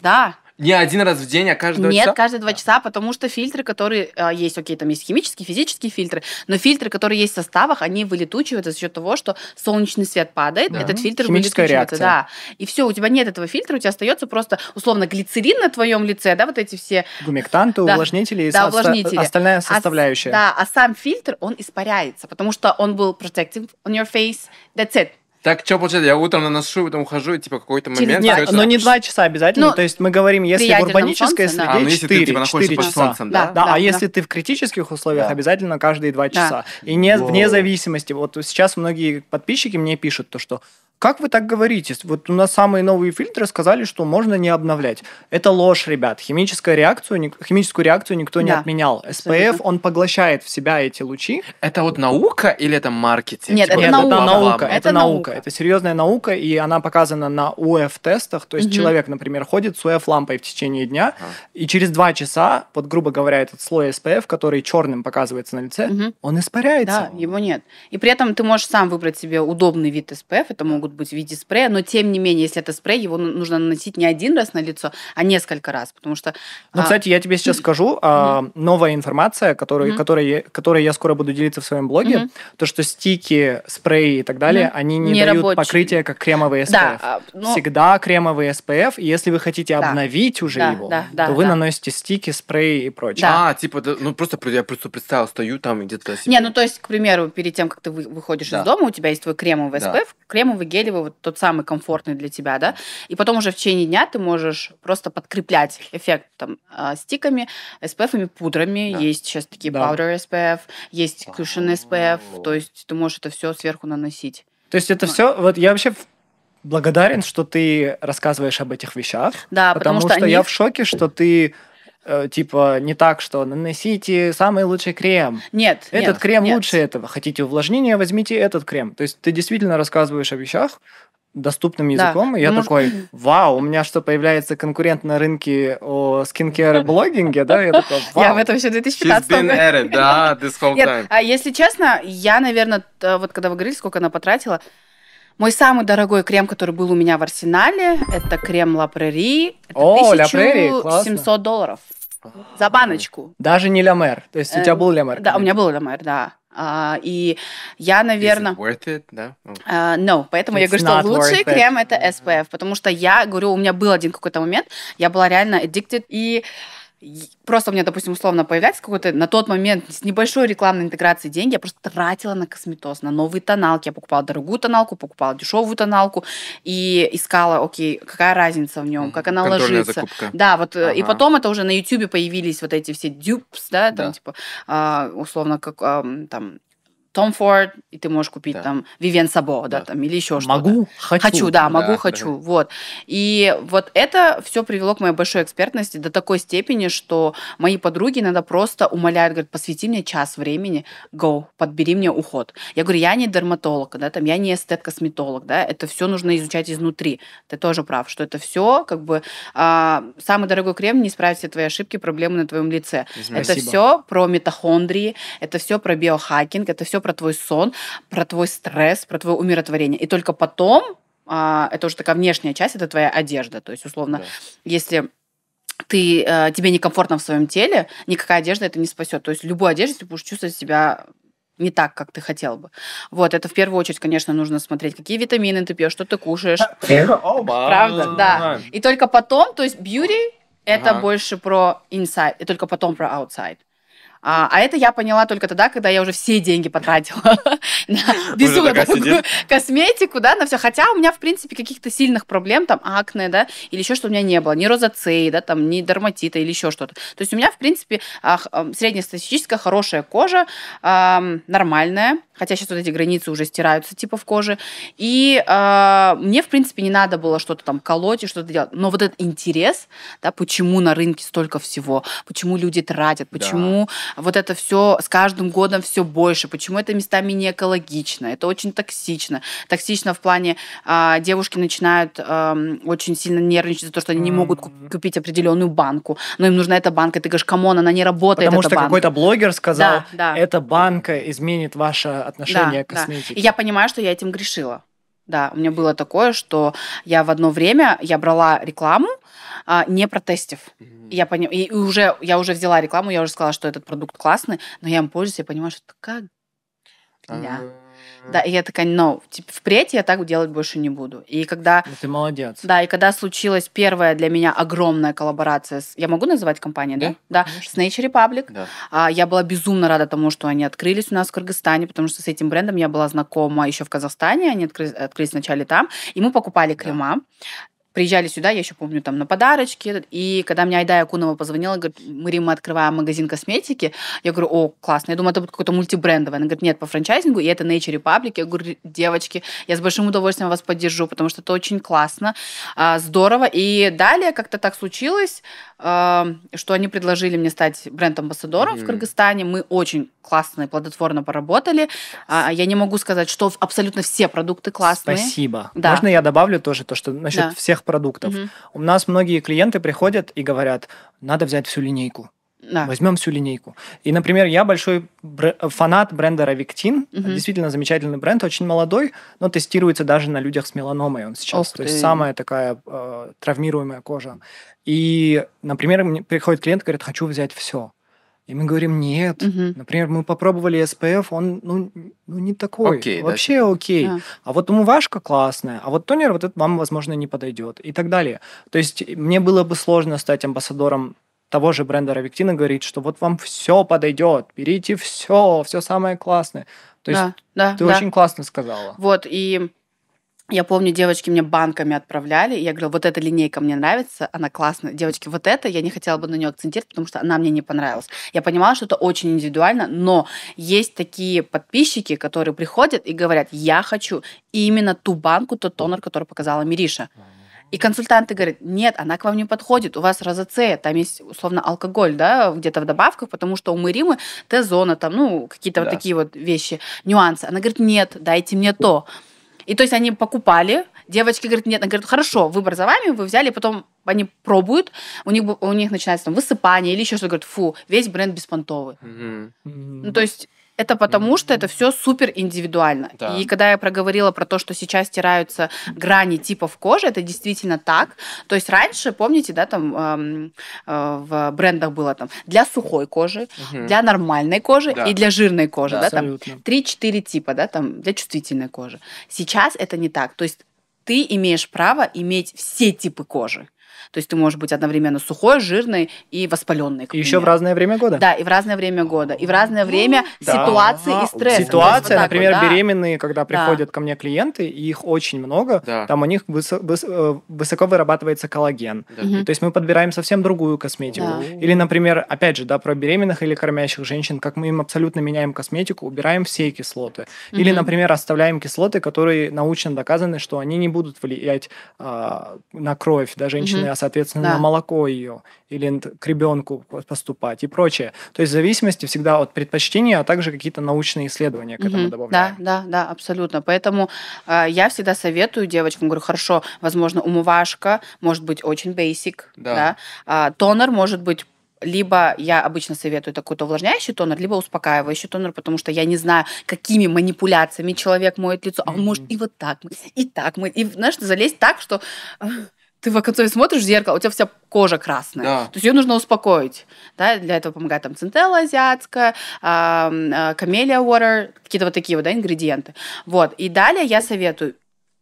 Да. Не один раз в день, а каждые два часа? Нет, каждые два часа, потому что фильтры, которые э, есть, окей, там есть химические, физические фильтры, но фильтры, которые есть в составах, они вылетучиваются за счет того, что солнечный свет падает, да. этот фильтр Химическая вылетучивается. Реакция. Да. И все, у тебя нет этого фильтра, у тебя остается просто, условно, глицерин на твоем лице, да, вот эти все... Гумектанты, да. увлажнители и да, со- увлажнители. остальная составляющая. А, да, а сам фильтр, он испаряется, потому что он был protective on your face, that's it. Так, что получается? Я утром наношу, потом ухожу, и типа какой-то момент... Нет, кажется, но не два часа обязательно. Ну, то есть мы говорим, если в урбанической солнце, среде а, ну, если четыре, ты, типа, четыре часа. Солнцем, да, да, да, да, а да. если ты в критических условиях, да. обязательно каждые два часа. Да. И не, вне зависимости. Вот сейчас многие подписчики мне пишут, то, что как вы так говорите? Вот у нас самые новые фильтры сказали, что можно не обновлять. Это ложь, ребят. Химическую реакцию, химическую реакцию никто да. не отменял. эс пэ эф, он поглощает в себя эти лучи. Это вот наука или это маркетинг? Нет, типа, это, это, наука. это наука. Это, это наука. Это серьезная наука, и она показана на ю эф-тестах. То есть угу. человек, например, ходит с ю эф-лампой в течение дня, а. и через два часа, вот, грубо говоря, этот слой эс пэ эф, который черным показывается на лице, угу. он испаряется. Да, его нет. И при этом ты можешь сам выбрать себе удобный вид эс пэ эф. Это могут быть в виде спрея, но тем не менее, если это спрей, его нужно наносить не один раз на лицо, а несколько раз, потому что... Ну, а... кстати, я тебе сейчас скажу, а, новая информация, которой, mm-hmm. которой, которой я скоро буду делиться в своем блоге, mm-hmm. то, что стики, спреи и так далее, mm-hmm. они не, не дают рабочие. покрытия, как кремовый эс пэ эф. Да, но... Всегда кремовый эс пэ эф, и если вы хотите да. обновить уже да, его, да, да, то да, вы да. наносите стики, спреи и прочее. Да. А, типа, ну просто я просто представила, стою там где-то... Себе... Не, ну то есть, к примеру, перед тем, как ты выходишь да. из дома, у тебя есть твой кремовый да. эс пэ эф, кремовый гелевый, вот тот самый комфортный для тебя, да, и потом уже в течение дня ты можешь просто подкреплять эффект там стиками, эс пэ эф-ами, пудрами, да. есть сейчас такие да. powder эс пэ эф, есть cushion эс пэ эф, то есть ты можешь это все сверху наносить. То есть это вот. все, вот я вообще благодарен, что ты рассказываешь об этих вещах. Да, потому, потому что, что они... я в шоке, что ты... Типа, не так, что наносите самый лучший крем. Нет, Этот нет, крем нет. лучше этого. Хотите увлажнение, возьмите этот крем. То есть ты действительно рассказываешь о вещах доступным языком, да. и я ну, такой, вау, у меня что, появляется конкурент на рынке о скинкер-блогинге, да? Я такой, вау. Я в этом еще две тысячи пятнадцатом. Да, this whole time. А если честно, я, наверное, вот когда вы говорили, сколько она потратила, мой самый дорогой крем, который был у меня в арсенале, это крем Ла Прери. Это тысяча семьсот долларов. За баночку. Даже не Ла Мэр. То есть у тебя был Ла Мэр? Да, у меня был Ла Мэр, да. И я, наверное... Is it worth it? No. Uh, no. Поэтому It's я говорю, что лучший крем – это эс пи эф. Потому что я говорю, у меня был один какой-то момент, я была реально addicted. И просто у меня, допустим, условно появляется какой-то на тот момент с небольшой рекламной интеграцией деньги, я просто тратила на косметоз, на новые тоналки. Я покупала дорогую тоналку, покупала дешевую тоналку и искала, окей, какая разница в нем, как она контрольная ложится. Закупка. Да, вот ага. И потом это уже на Ютубе появились вот эти все дюпс, да, там да. типа условно как там. Том Форд, и ты можешь купить да. там Вивьен Сабо, да. да, там, или еще что-то. Могу, хочу. Хочу, да, могу, да, хочу, да. вот. И вот это все привело к моей большой экспертности до такой степени, что мои подруги иногда просто умоляют, говорят, посвяти мне час времени, go, подбери мне уход. Я говорю, я не дерматолог, да, там, я не эстет-косметолог, да, это все нужно изучать изнутри. Ты тоже прав, что это все, как бы, а, самый дорогой крем не исправит все твои ошибки, проблемы на твоем лице. Спасибо. Это все про митохондрии, это все про биохакинг, это все про твой сон, про твой стресс, про твое умиротворение. И только потом, а, это уже такая внешняя часть, это твоя одежда. То есть, условно, да. если ты, а, тебе некомфортно в своем теле, никакая одежда это не спасет. То есть, любую одежду ты будешь чувствовать себя не так, как ты хотел бы. Вот, это в первую очередь, конечно, нужно смотреть, какие витамины ты пьешь, что ты кушаешь. Правда, да. И только потом, то есть, beauty это больше про inside, и только потом про outside. А, а это я поняла только тогда, когда я уже все деньги потратила на безумную косметику, да, на все. Хотя у меня, в принципе, каких-то сильных проблем, там, акне, да, или еще что у меня не было, ни розоцеи, да, там, ни дерматита или еще что-то. То есть у меня, в принципе, среднестатистическая хорошая кожа, нормальная, хотя сейчас вот эти границы уже стираются типа в коже, и мне, в принципе, не надо было что-то там колоть и что-то делать. Но вот этот интерес, да, почему на рынке столько всего, почему люди тратят, почему... Вот это все с каждым годом все больше. Почему это местами не экологично? Это очень токсично. Токсично в плане э, девушки начинают э, очень сильно нервничать за то, что они не могут купить определенную банку, но им нужна эта банка. Ты говоришь, камон, она не работает. Потому эта что банка. Какой-то блогер сказал, да, да. эта банка изменит ваше отношение да, к косметике. Да. И я понимаю, что я этим грешила. Да, у меня было такое, что я в одно время я брала рекламу, а, не протестив. Mm-hmm. Я, пони... и уже, я уже взяла рекламу, я уже сказала, что этот продукт классный, но я им пользуюсь, я понимаю, что такая... Uh-huh. Да, и я такая, no, типа, впредь я так делать больше не буду. И когда... Ты молодец. Да, и когда случилась первая для меня огромная коллаборация с... Я могу называть компанию, да? Да, да с Nature Republic. Да. А, я была безумно рада тому, что они открылись у нас в Кыргызстане, потому что с этим брендом я была знакома еще в Казахстане, они откры... открылись вначале там, и мы покупали крема. Да. Приезжали сюда, я еще помню, там, на подарочки. И когда мне Айдая Акунова позвонила, говорит, Мээрим, мы открываем магазин косметики. Я говорю, о, классно. Я думаю, это будет какой-то мультибрендовый. Она говорит, нет, по франчайзингу, и это Nature Republic. Я говорю, девочки, я с большим удовольствием вас поддержу, потому что это очень классно, здорово. И далее как-то так случилось, что они предложили мне стать бренд-амбассадором mm-hmm. в Кыргызстане. Мы очень классно и плодотворно поработали. Я не могу сказать, что абсолютно все продукты классные. Спасибо. Да. Можно я добавлю тоже то, что насчет да. всех продуктов. Mm-hmm. У нас многие клиенты приходят и говорят, надо взять всю линейку. Да. Возьмем всю линейку. И, например, я большой бр- фанат бренда Revitin. Угу. Действительно замечательный бренд, очень молодой, но тестируется даже на людях с меланомой он сейчас. Ох, то ты. Есть самая такая э, травмируемая кожа. И, например, мне приходит клиент и говорит, хочу взять все. И мы говорим, нет. Угу. Например, мы попробовали эс пи эф, он ну, ну, не такой. Окей, вообще да? окей. Да. А вот умывашка классная, а вот тонер вот этот вам, возможно, не подойдет. И так далее. То есть мне было бы сложно стать амбассадором того же бренда Revitin, говорит, что вот вам все подойдет, берите все, все самое классное. То да, есть да, ты да. очень классно сказала. Вот, и Я помню, девочки мне банками отправляли, и я говорила, вот эта линейка мне нравится, она классная. Девочки, вот эта, я не хотела бы на нее акцентировать, потому что она мне не понравилась. Я понимала, что это очень индивидуально, но есть такие подписчики, которые приходят и говорят, я хочу именно ту банку, тот тонер, который показала Мириша. И консультанты говорят, нет, она к вам не подходит, у вас розацея, там есть, условно, алкоголь, да, где-то в добавках, потому что у Мэримы Т-зона, там, ну, какие-то да. вот такие вот вещи, нюансы. Она говорит, нет, дайте мне то. И то есть они покупали, девочки говорят, нет, она говорит, хорошо, выбор за вами, вы взяли, потом они пробуют, у них, у них начинается там высыпание или еще что-то, говорят, фу, весь бренд беспонтовый. Mm-hmm. Ну, то есть это потому, mm-hmm. что это все супер индивидуально. Да. И когда я проговорила про то, что сейчас стираются грани типов кожи, это действительно так. То есть раньше, помните, да, там эм, э, в брендах было там для сухой кожи, mm-hmm. для нормальной кожи да. и для жирной кожи. Да, да, там три-четыре типа, да, там для чувствительной кожи. Сейчас это не так. То есть ты имеешь право иметь все типы кожи. То есть ты можешь быть одновременно сухой, жирной и воспаленной. И еще в разное время года. Да, и в разное время года. И в разное время да. ситуации ага. и стресса. Ситуация, вот например, вот, да. беременные, когда приходят да. ко мне клиенты, и их очень много, да. там у них высо- выс- высоко вырабатывается коллаген. Да. Угу. То есть мы подбираем совсем другую косметику. Да. Или, например, опять же, да, про беременных или кормящих женщин, как мы им абсолютно меняем косметику, убираем все кислоты. Угу. Или, например, оставляем кислоты, которые научно доказаны, что они не будут влиять а, на кровь, да, женщины, угу. а, соответственно, да. на молоко ее или к ребенку поступать и прочее. То есть в зависимости всегда от предпочтения, а также какие-то научные исследования к этому mm-hmm. добавляем. Да, да, да, абсолютно. Поэтому э, я всегда советую девочкам, говорю, хорошо, возможно, умывашка может быть очень basic, да. да? А, тонер может быть либо я обычно советую такой-то увлажняющий тонер, либо успокаивающий тонер, потому что я не знаю, какими манипуляциями человек моет лицо, а он mm-hmm. может и вот так, и так, и, знаешь, залезть так, что... Ты в оконце смотришь в зеркало, у тебя вся кожа красная. Да. То есть ее нужно успокоить. Да? Для этого помогает там центелла азиатская, камелия water, какие-то вот такие вот, да, ингредиенты. Вот. И далее я советую,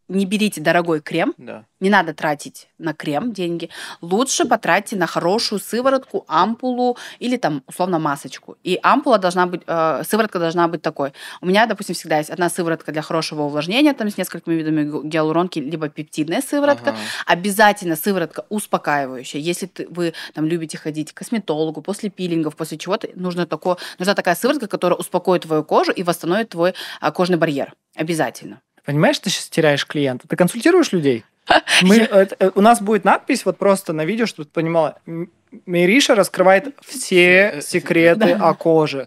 не берите дорогой крем, да. не надо тратить на крем деньги. Лучше потратьте на хорошую сыворотку, ампулу или там условно масочку. И ампула должна быть, э, сыворотка должна быть такой. У меня, допустим, всегда есть одна сыворотка для хорошего увлажнения, там с несколькими видами гиалуронки, либо пептидная сыворотка. Ага. Обязательно сыворотка успокаивающая. Если ты, вы там любите ходить к косметологу после пилингов, после чего-то, нужно такое, нужна такая сыворотка, которая успокоит твою кожу и восстановит твой э, кожный барьер. Обязательно. Понимаешь, ты сейчас теряешь клиента. Ты консультируешь людей? Мы, это, у нас будет надпись вот просто на видео, чтобы ты понимала. Мириша раскрывает все секреты о коже.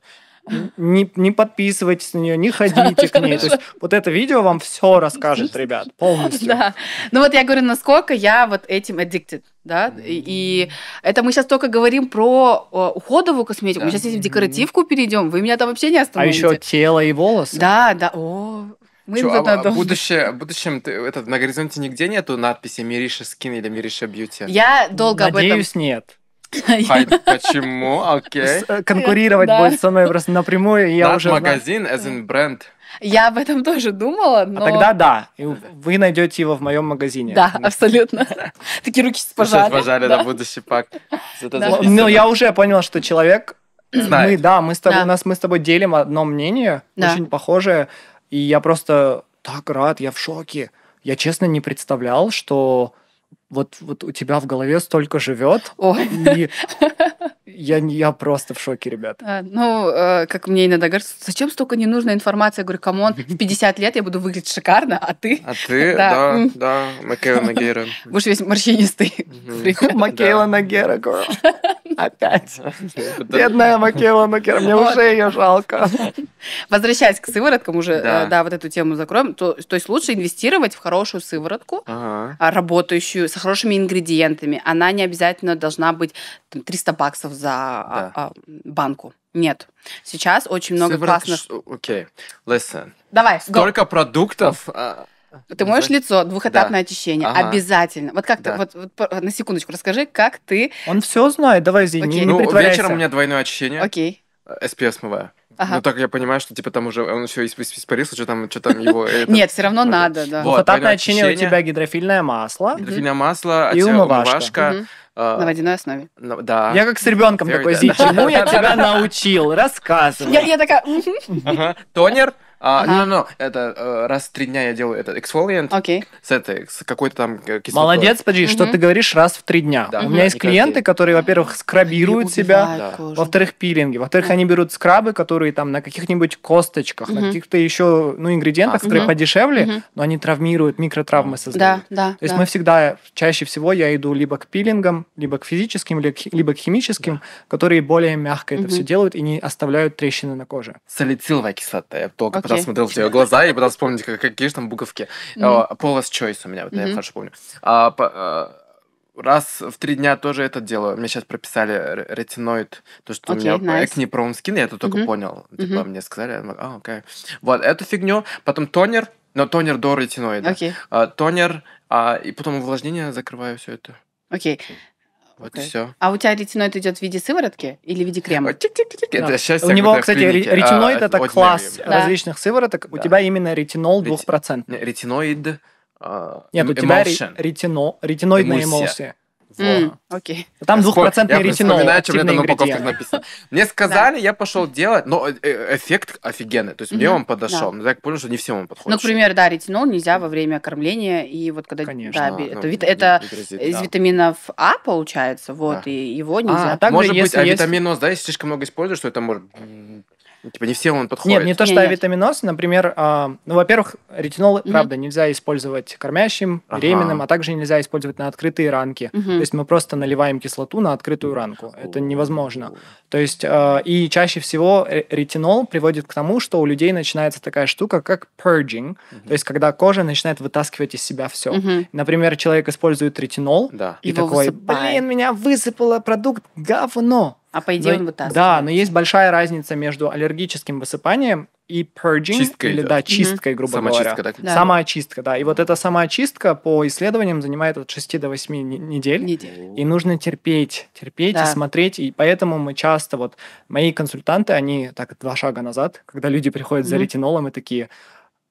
Не, не подписывайтесь на нее, не ходите к ней. То есть вот это видео вам все расскажет, ребят, полностью. Да. Ну вот я говорю, насколько я вот этим addicted. Да? Mm-hmm. И это мы сейчас только говорим про уходовую косметику. Да. Мы сейчас если в декоративку перейдем, вы меня там вообще не остановите. А еще тело и волосы. Да, да. О, мы Чё, а в будущее, будущем ты, это, на горизонте нигде нету надписи «Мириша Скин» или «Мириша Бьюти»? Я долго Надеюсь, об этом... Надеюсь, нет. Почему? Окей. Конкурировать будет со мной просто напрямую. Наш магазин, as in бренд. Я об этом тоже думала, но... А тогда да, и вы найдете его в моем магазине. Да, абсолютно. Такие руки пожали. Пожали на будущий пак. Ну, я уже понял, что человек... Мы, да, мы с тобой, у нас мы с тобой делим одно мнение, очень похожее. И я просто так рад, я в шоке. Я честно не представлял, что вот, вот у тебя в голове столько живет. Ой. И я, я просто в шоке, ребят. А, ну, э, как мне иногда говорят, зачем столько ненужной информации? Я говорю, камон, в пятьдесят лет я буду выглядеть шикарно, а ты? А ты, да, да, да. Макейла Нагира. Будешь весь морщинистый. Макейла Нагира, girl. Опять. Бедная Макейла Нагира, мне уже ее жалко. Возвращаясь к сывороткам, уже, да, вот эту тему закроем. То есть лучше инвестировать в хорошую сыворотку, работающую, с хорошими ингредиентами. Она не обязательно должна быть триста баксов за за да. банку. Нет. Сейчас очень много Сыворот... классных... Окей, okay. listen. Давай, Сколько go. продуктов... Ты моешь лицо, двухэтапное да. очищение. Ага. Обязательно. Вот как да. ты... Вот, вот, на секундочку, расскажи, как ты... Он все знает, давай, Зинь, okay. не, ну, не притворяйся. Вечером у меня двойное очищение. Окей. Okay. эс пи эф смываю. Ага. Ну, так я понимаю, что типа там уже он все испарился, что там, что там его... Это... Нет, все равно надо, да. Вот, двухэтапное очищение, у тебя гидрофильное масло. Гидрофильное масло, и умывашка. Uh, на водяной основе. No, да. Я как с ребенком Very такой, Зи, чему я тебя научил? Рассказывай. Я, я такая... Тонер, Uh, no, no, no. Это uh, раз в три дня я делаю этот эксфолиант okay. с этой, с какой-то там кислотой. Молодец, подожди, mm-hmm. что ты говоришь раз в три дня. Да. Mm-hmm. У меня есть клиенты, которые, во-первых, скрабируют себя, да. во-вторых, пилинги, во-вторых, mm-hmm. они берут скрабы, которые там на каких-нибудь косточках, mm-hmm. на каких-то еще ну, ингредиентах, которые mm-hmm. подешевле, mm-hmm. но они травмируют, микротравмы создают. Да, да, То есть да. мы всегда, чаще всего я иду либо к пилингам, либо к физическим, либо к химическим, да. которые более мягко mm-hmm. это все делают и не оставляют трещины на коже. Салициловая кислота, я только Okay. Потом смотрел в ее глаза и пытался вспомнить, какие же там буковки. Mm-hmm. Полос Чойс у меня, вот mm-hmm. я хорошо помню. А, по, а, раз в три дня тоже это делаю. Мне сейчас прописали ретиноид, то, что okay, у меня nice. Acne Prone Skin, я это только mm-hmm. понял. Типа mm-hmm. мне сказали, а, окей. Okay. Вот, эту фигню, потом тонер, но тонер до ретиноида. Okay. А, тонер, а, и потом увлажнение, закрываю все это. Окей. Okay. Вот okay. и все. А у тебя ретиноид идет в виде сыворотки или в виде крема? Это счастье, у него, кстати, ретиноид а, – это класс да. различных сывороток. Да. У тебя именно ретинол два процента. Ретиноид а, Нет, у тебя ретино, ретиноидная эмульсия. Mm, okay. Там двухпроцентный ретинол. Я вспоминаю, что это на упаковках написано. Мне сказали, я пошел делать, но эффект офигенный. То есть мне он подошел. Но я понял, что не всем он подходит. Ну, к примеру, да, ретинол нельзя во время кормления. И вот когда... Конечно. Это из витаминов А получается, вот, и его нельзя. Может быть, авитаминоз, да, если слишком много используешь, что это может... Типа не всем он подходит. Нет, не то, что нет, авитаминоз, например, э, ну, во-первых, ретинол, mm-hmm. правда, нельзя использовать кормящим, беременным, ага. а также нельзя использовать на открытые ранки. Mm-hmm. То есть мы просто наливаем кислоту на открытую ранку. Mm-hmm. Это невозможно. Mm-hmm. То есть э, и чаще всего ретинол приводит к тому, что у людей начинается такая штука, как purging, mm-hmm. то есть когда кожа начинает вытаскивать из себя все. Mm-hmm. Например, человек использует ретинол да. и Его такой, высыпает. Блин, меня высыпало продукт говно. А по идее но, он вытаскивает. Да, но есть большая разница между аллергическим высыпанием и purging, чисткой, или да, да чисткой, mm-hmm. грубо самоочистка, говоря. Так? Да. Самоочистка, да. И вот эта самоочистка по исследованиям занимает от шести до восьми недель. Недель. И нужно терпеть, терпеть да. и смотреть. И поэтому мы часто, вот мои консультанты, они так два шага назад, когда люди приходят mm-hmm. за ретинолом и такие...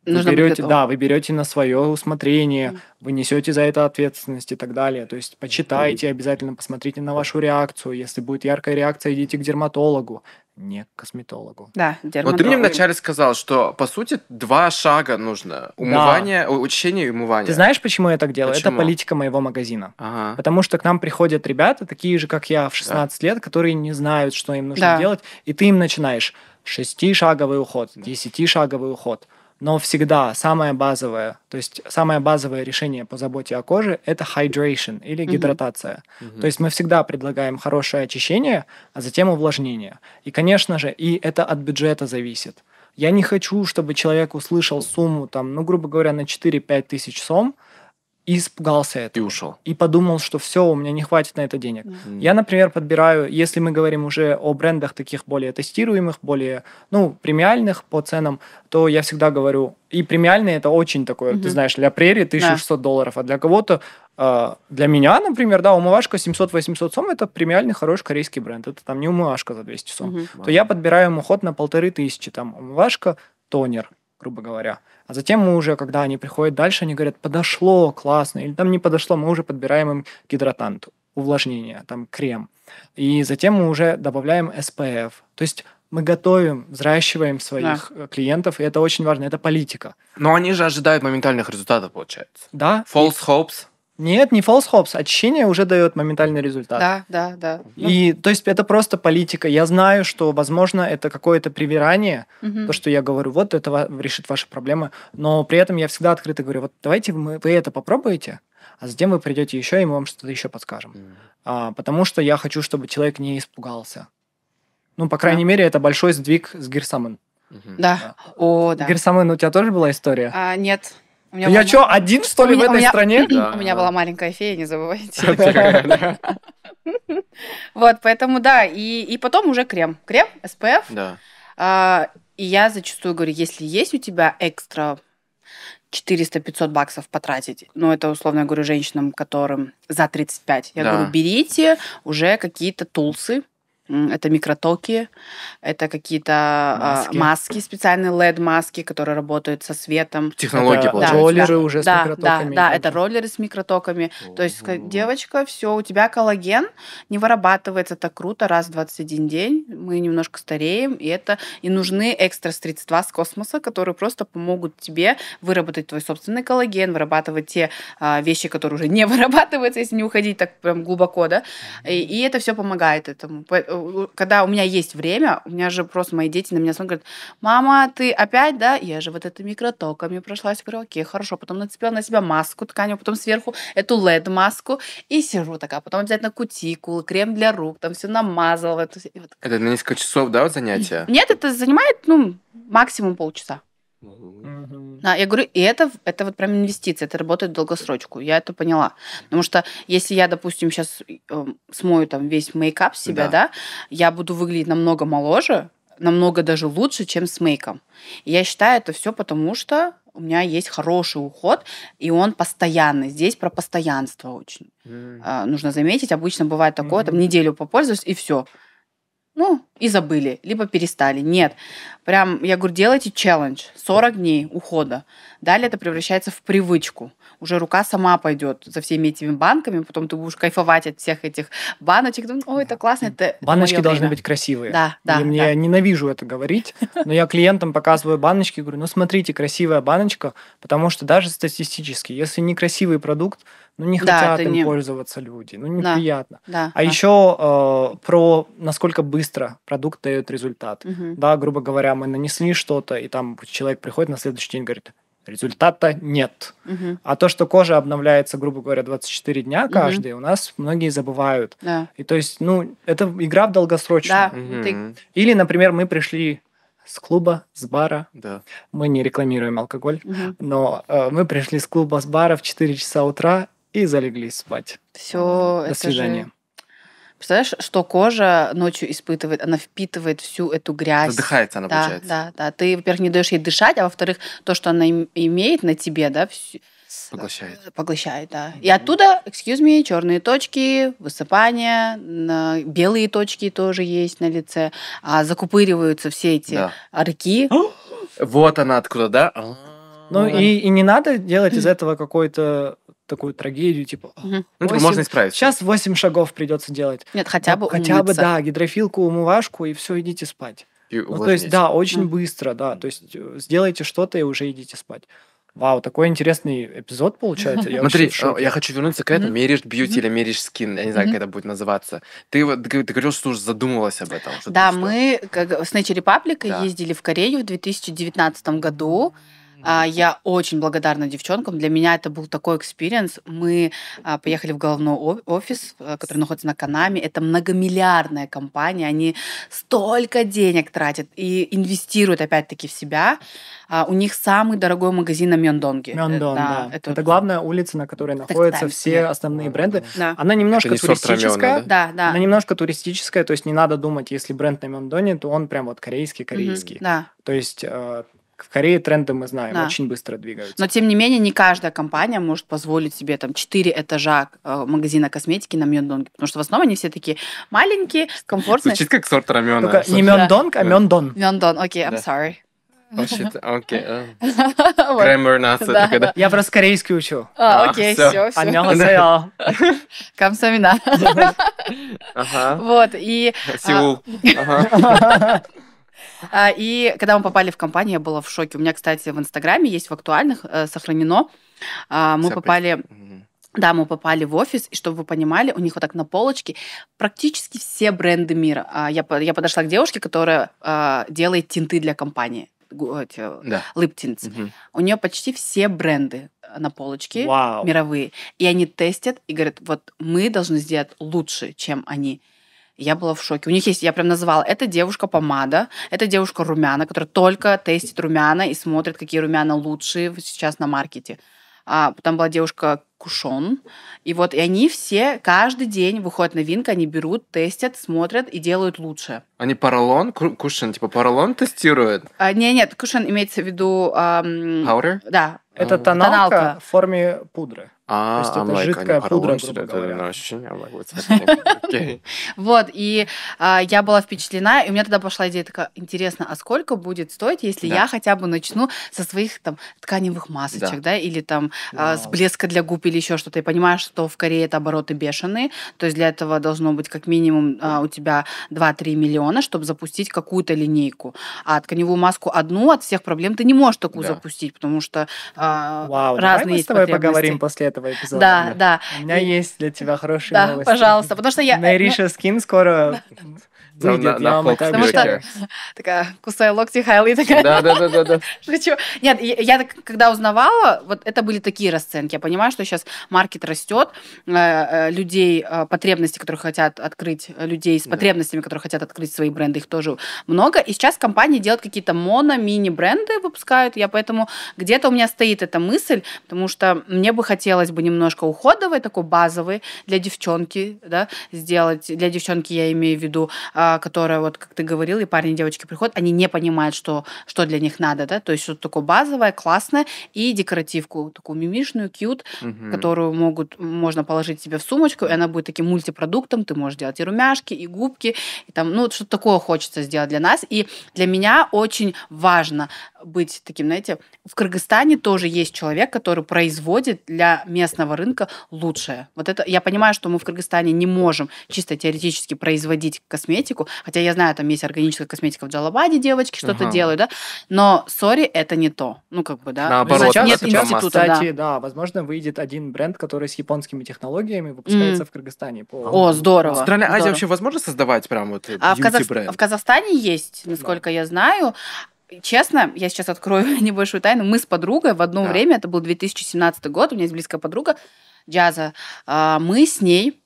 Вы берете, да, вы берете на свое усмотрение, mm. вы несете за это ответственность и так далее. То есть почитайте, обязательно посмотрите на вашу реакцию. Если будет яркая реакция, идите к дерматологу, не к косметологу. Да, дерматолог. Вот ты мне вначале сказал, что по сути два шага нужно: умывание, да. очищение и умывание. Ты знаешь, почему я так делаю? Почему? Это политика моего магазина. Ага. Потому что к нам приходят ребята, такие же, как я, в шестнадцать да. лет, которые не знают, что им нужно да. делать, и ты им начинаешь шестишаговый уход, десятишаговый уход. Но всегда самое базовое, то есть самое базовое решение по заботе о коже – это hydration или гидратация. Mm-hmm. То есть мы всегда предлагаем хорошее очищение, а затем увлажнение. И, конечно же, и это от бюджета зависит. Я не хочу, чтобы человек услышал сумму, там, ну, грубо говоря, на четыре-пять тысяч сом, и испугался этого. И ушел. И подумал, что все, у меня не хватит на это денег. Mm-hmm. Я, например, подбираю, если мы говорим уже о брендах таких более тестируемых, более, ну, премиальных по ценам, то я всегда говорю, и премиальные это очень такое, mm-hmm. ты знаешь, для прерии тысяча шестьсот yeah. долларов, а для кого-то, э, для меня, например, да, умывашка семьсот-восемьсот сом, это премиальный хороший корейский бренд, это там не умывашка за двести сом, mm-hmm. то wow. я подбираю ему ход на полторы тысячи, там умывашка, тонер, грубо говоря. А затем мы уже, когда они приходят дальше, они говорят, подошло, классно, или там не подошло, мы уже подбираем им гидратант, увлажнение, там крем. И затем мы уже добавляем эс пэ эф. То есть мы готовим, взращиваем своих да. клиентов, и это очень важно, это политика. Но они же ожидают моментальных результатов, получается. Да. False hopes. Нет, не false hopes. Очищение уже дает моментальный результат. Да, да, да. И то есть это просто политика. Я знаю, что, возможно, это какое-то привирание, угу. то, что я говорю, вот это решит ваши проблемы, но при этом я всегда открыто говорю, вот давайте мы, вы это попробуете, а затем вы придете еще, и мы вам что-то еще подскажем. Угу. А, потому что я хочу, чтобы человек не испугался. Ну, по крайней да. мере, это большой сдвиг с гирсамен. Угу. Да. да. О, да. Гирсамен, у тебя тоже была история? А, нет. Я была... что, один, что ли, меня, в этой у меня... стране? Да. У меня была маленькая фея, не забывайте. Вот, поэтому, да, и потом уже крем. Крем, эс пэ эф. И я зачастую говорю, если есть у тебя экстра четыреста-пятьсот баксов потратить, ну, это, условно, я говорю женщинам, которым за тридцать пять, я говорю, берите уже какие-то тулсы, Это микротоки, это какие-то маски, маски специальные эл и ди-маски, которые работают со светом. Технологии, это, получается. Да, роллеры уже да, с микротоками. Да, да, это роллеры с микротоками. О-о-о. То есть, девочка, все, у тебя коллаген не вырабатывается так круто раз в двадцать один день. Мы немножко стареем, и, это, и нужны экстра средства с космоса, которые просто помогут тебе выработать твой собственный коллаген, вырабатывать те а, вещи, которые уже не вырабатываются, если не уходить так прям глубоко, да. И, и это все помогает этому. Когда у меня есть время, у меня же просто мои дети на меня смотрят, говорят, мама, ты опять, да? Я же вот это микротоками прошлась. Я говорю, окей, хорошо. Потом нацепила на себя маску тканью, потом сверху эту эл и ди-маску и сижу такая. Потом обязательно кутикулы, крем для рук, там все намазала. Это, вот. Это на несколько часов, да, вот занятия? Нет, это занимает, ну, максимум полчаса. Mm-hmm. Да, я говорю, и это, это вот прям инвестиция, это работает в долгосрочку, я это поняла. Потому что если я, допустим, сейчас э, смою там весь мейкап с себя, да. да, я буду выглядеть намного моложе, намного даже лучше, чем с мейком. И я считаю это все потому, что у меня есть хороший уход, и он постоянный. Здесь про постоянство очень. Mm-hmm. э, нужно заметить, обычно бывает такое, mm-hmm. там неделю попользуюсь, и все. Ну, и забыли, либо перестали. Нет. Прям, я говорю, делайте челлендж. сорок дней ухода. Далее это превращается в привычку. Уже рука сама пойдет за всеми этими банками, потом ты будешь кайфовать от всех этих баночек. Ой, это классно. Это баночки должны время. Быть красивые. Да, да. И мне да. я ненавижу это говорить, но я клиентам показываю баночки, говорю, ну, смотрите, красивая баночка, потому что даже статистически, если некрасивый продукт, ну, не да, хотят им не... пользоваться люди. Ну, неприятно. Да, да, а да. еще э, про насколько быстро продукт дает результат. Угу. Да, грубо говоря, мы нанесли что-то, и там человек приходит на следующий день и говорит, результата нет. Угу. А то, что кожа обновляется, грубо говоря, двадцать четыре дня каждый, угу. у нас многие забывают. Да. И то есть, ну, это игра в долгосрочную. Да. Угу. Ты... Или, например, мы пришли с клуба, с бара. Да. Мы не рекламируем алкоголь, угу. но э, мы пришли с клуба, с бара в четыре часа утра, и залеглись спать. Все, до свидания. Же... Представляешь, что кожа ночью испытывает, она впитывает всю эту грязь. Задыхается она, да, получается. Да, да. Ты, во-первых, не даешь ей дышать, а во-вторых, то, что она имеет на тебе, да, все... Поглощает. Поглощает, да. Mm-hmm. И оттуда, excuse me, черные точки, высыпания, белые точки тоже есть на лице, а закупыриваются все эти да. рыки. Вот она откуда, да? Ну mm-hmm. и, и не надо делать из этого какой-то такую трагедию, типа... восемь, ну, можно исправить. Сейчас восемь шагов придется делать. Нет, хотя бы Хотя умыться. бы, да, гидрофилку, умывашку, и все, идите спать. Ну, то есть, да, очень mm. быстро, да. То есть, сделайте что-то и уже идите спать. Вау, такой интересный эпизод получается. Я Смотри, я хочу вернуться к этому. Мээриш бьюти или Мээриш скин, я не знаю, как это будет называться. Ты, ты, ты говорил, что уже задумывалась об этом. Что да, мы как, с Nature Republic да. ездили в Корею в две тысячи девятнадцатом году. Я очень благодарна девчонкам. Для меня это был такой экспириенс. Мы поехали в головной офис, который находится на Канаме. Это многомиллиардная компания. Они столько денег тратят и инвестируют опять-таки в себя. У них самый дорогой магазин на Мёндонге. Мёндон, да. да. Это, это главная улица, на которой находятся все основные бренды. Да. Она немножко не туристическая. Да? Да, да. Она немножко туристическая, то есть не надо думать, если бренд на Мёндоне, то он прям вот корейский-корейский. Mm-hmm, да. То есть... В Корее тренды мы знаем, да. очень быстро двигаются. Но, тем не менее, не каждая компания может позволить себе там четыре этажа магазина косметики на Мёндонге, потому что в основном они все такие маленькие, комфортные. Звучит как сорт рамёна. Только не Мёндонг, да. а Мёндон. Мёндон, окей, okay, I'm sorry. Окей. Grammar нас. Я просто корейский учу. Окей, все, все. Аннёхасео. Камсамина. Вот, и... Сеул. И когда мы попали в компанию, я была в шоке. У меня, кстати, в Инстаграме есть в актуальных, сохранено. Мы Все попали... При... Да, мы попали в офис, и чтобы вы понимали, у них вот так на полочке практически все бренды мира. Я, я подошла к девушке, которая делает тинты для компании. Да. Lip tints. Угу. У нее почти все бренды на полочке Вау. мировые. И они тестят и говорят, вот мы должны сделать лучше, чем они. Я была в шоке. У них есть, я прям называла, это девушка помада, это девушка румяна, которая только тестит румяна и смотрит, какие румяна лучшие сейчас на маркете. А, там была девушка кушон. И вот и они все, каждый день выходит новинка, они берут, тестят, смотрят и делают лучше. Они поролон, кушон, типа поролон тестируют? А, нет, нет, кушон имеется в виду... Эм, Powder? Да. Это тоналка, тоналка в форме пудры. А, то есть это like, жидкая пудра, грубо говоря. Вот, и я была впечатлена, и у меня тогда пошла идея такая, интересно, а сколько будет стоить, если я хотя бы начну со своих там тканевых масочек, да, или там с блеска для губ или еще что-то. Я понимаю, что в Корее это обороты бешеные, то есть для этого должно быть как минимум у тебя два-три миллиона, чтобы запустить какую-то линейку. А тканевую маску одну от всех проблем ты не можешь такую запустить, потому что разные есть потребности. Вау, давай мы с тобой поговорим после этого. Этого эпизода. Да, да. У меня и... есть для тебя хорошие да, новости. Да, пожалуйста, потому что я... Nature Skin скоро выйдет. Потому что такая, кусай локти, хайли такая. Да-да-да. Нет, я когда узнавала, вот это были такие расценки. Я понимаю, что сейчас маркет растет, людей, потребности, которые хотят открыть, людей с потребностями, которые хотят открыть свои бренды, их тоже много. И сейчас компании делают какие-то моно-мини-бренды, выпускают. Я поэтому где-то у меня стоит эта мысль, потому что мне бы хотелось бы немножко уходовой, такой базовой для девчонки, да, сделать. Для девчонки я имею в виду, которая, вот как ты говорил, и парни, и девочки приходят, они не понимают, что, что для них надо, да, то есть что-то такое базовое, классное, и декоративку, такую мимишную, кьют, угу. которую могут, можно положить себе в сумочку, и она будет таким мультипродуктом, ты можешь делать и румяшки, и губки, и там, ну, что-то такое хочется сделать для нас, и для меня очень важно быть таким, знаете, в Кыргызстане тоже есть человек, который производит для местного рынка лучшее. Вот это, я понимаю, что мы в Кыргызстане не можем чисто теоретически производить косметику, хотя я знаю, там есть органическая косметика в Джалабаде, девочки что-то ага. делают, да, но, сори, это не то. Ну, как бы, да. Наоборот, сейчас, нет института, кстати, да. да, возможно, выйдет один бренд, который с японскими технологиями выпускается mm. в Кыргызстане. По... О, здорово. В Центральной Азии вообще возможно создавать прям вот а в, Казах... в Казахстане есть, насколько да. я знаю. Честно, я сейчас открою небольшую тайну. Мы с подругой в одно да. время, это был две тысячи семнадцатый год, у меня есть близкая подруга Джаза, мы с ней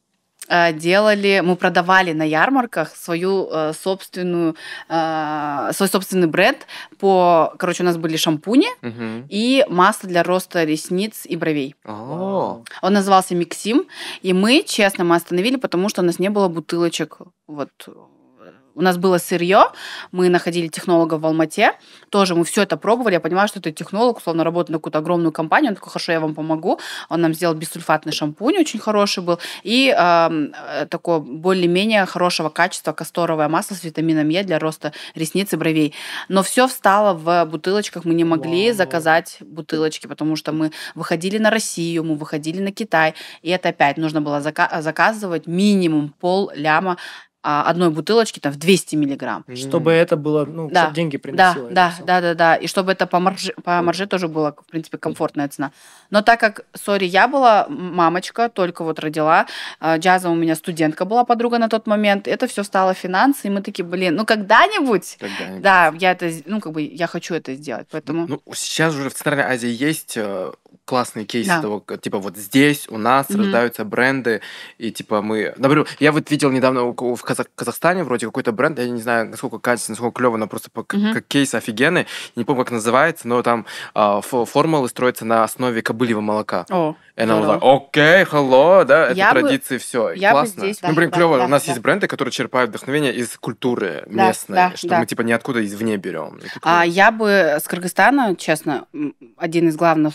делали, мы продавали на ярмарках свою собственную, свой собственный бренд по, короче, у нас были шампуни угу. и масло для роста ресниц и бровей. О-о-о. Он назывался Миксим, и мы, честно, мы остановили, потому что у нас не было бутылочек, вот. У нас было сырье, мы находили технолога в Алмате, тоже мы все это пробовали, я понимаю, что этот технолог, условно, работает на какую-то огромную компанию, он такой, хорошо, я вам помогу, он нам сделал бессульфатный шампунь, очень хороший был, и э, такое более-менее хорошего качества касторовое масло с витамином Е для роста ресниц и бровей. Но все встало в бутылочках, мы не могли wow. заказать бутылочки, потому что мы выходили на Россию, мы выходили на Китай, и это опять нужно было зака- заказывать минимум пол-ляма одной бутылочки там в двести миллиграмм. Чтобы это было, ну, да. чтобы деньги приносило. Да, да, да, да, да. И чтобы это по марже, по марже тоже была, в принципе, комфортная цена. Но так как, сори, я была мамочка, только вот родила, Джаза у меня студентка была, подруга на тот момент, это все стало финансы, и мы такие, блин, ну, когда-нибудь, когда-нибудь. Да, я это, ну, как бы, я хочу это сделать, поэтому... Ну, сейчас уже в Центральной Азии есть классные кейсы да. того, типа, вот здесь у нас mm-hmm. рождаются бренды, и, типа, мы... Например, я вот видел недавно в Казахстане, в Казахстане вроде какой-то бренд, я не знаю, насколько качественно, насколько клево, но просто по, mm-hmm. как кейс офигенный, не помню, как называется, но там э, формулы строятся на основе кобыльего молока. Oh. И она была, окей, hello, да, я это бы, традиции, все, я классно. Здесь, ну, блин, да, клево, да, у нас да. есть бренды, которые черпают вдохновение из культуры да, местной, да, что да. мы, типа, ниоткуда извне берем. А я бы с Кыргызстана, честно, один из главных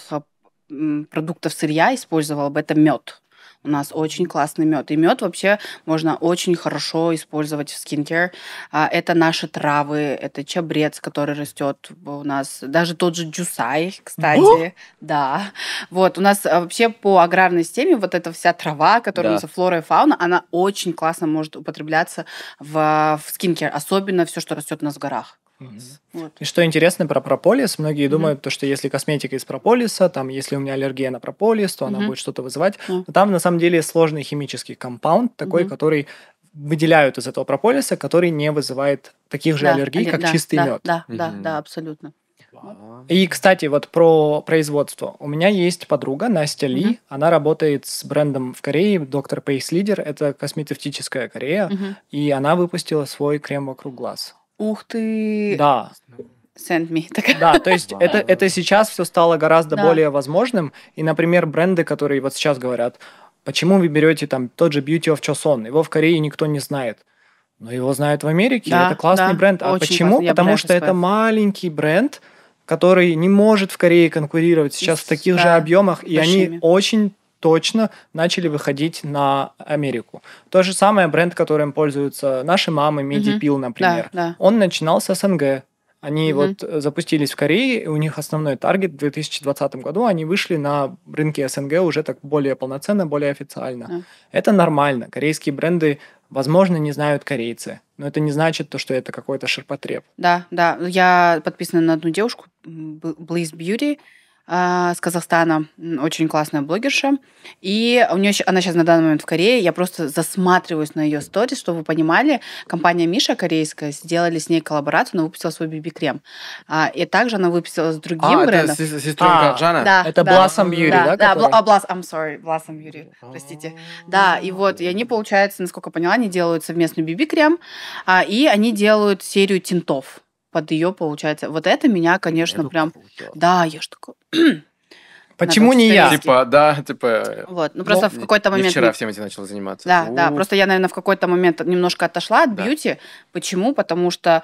продуктов сырья использовала бы, это мед. У нас очень классный мед. И мед вообще можно очень хорошо использовать в skincare. Это наши травы, это чабрец, который растет у нас. Даже тот же джусай, кстати. О! Да. Вот, у нас вообще по аграрной системе вот эта вся трава, которая да. у нас флора и фауна, она очень классно может употребляться в, в skincare. Особенно все, что растет у нас в горах. Mm-hmm. Вот. И что интересно про прополис, многие mm-hmm. думают, то, что если косметика из прополиса, там, если у меня аллергия на прополис, то mm-hmm. она будет что-то вызывать. Mm-hmm. Но там на самом деле сложный химический компаунд, такой, mm-hmm. который выделяют из этого прополиса, который не вызывает таких же да, аллергий, аллер... как да, чистый да, мед. Да, mm-hmm. да, да, абсолютно. И, кстати, вот про производство. У меня есть подруга Настя Ли, uh-huh. она работает с брендом в Корее, доктор Пейс Лидер, это космецевтическая Корея, uh-huh. и она выпустила свой крем вокруг глаз. Ух ты! Да. Send me. Да, то есть wow. это, это сейчас все стало гораздо да. более возможным. И, например, бренды, которые вот сейчас говорят, почему вы берете там тот же Beauty of Joseon, его в Корее никто не знает. Но его знают в Америке, да, это классный да. бренд. А почему? Потому что это маленький бренд, который не может в Корее конкурировать сейчас и в таких да, же объемах, и большими. Они очень точно начали выходить на Америку. То же самое бренд, которым пользуются наши мамы, Медипил, mm-hmm. например. Да, да. Он начинался с СНГ. Они mm-hmm. вот запустились в Корее, и у них основной таргет в две тысячи двадцатом году, они вышли на рынки СНГ уже так более полноценно, более официально. Mm-hmm. Это нормально. Корейские бренды, возможно, не знают корейцы, но это не значит то, что это какой-то ширпотреб. Да, да. Я подписана на одну девушку, Bliss Beauty, с Казахстана, очень классная блогерша, и у нее, она сейчас на данный момент в Корее, я просто засматриваюсь на ее сторис, чтобы вы понимали, компания Миша корейская сделали с ней коллаборацию, она выпустила свой биби-крем, и также она выпустила с другим а, брендом. Это сестренка Джана? Да, это да, Blossom Beauty, да? Да, да который... oh, Blossom, I'm sorry, Blossom Beauty, простите. Oh. Да, и вот, и они, получается, насколько я поняла, они делают совместный биби-крем, и они делают серию тинтов под ее, получается. Вот это меня, конечно, это прям... Круто. Да, я ж такой... Почему не я? Типа, да, типа... Вот, ну просто ну, в какой-то момент... вчера всем этим начала заниматься. Да, У-у-у. да, просто я, наверное, в какой-то момент немножко отошла от да. бьюти. Почему? Потому что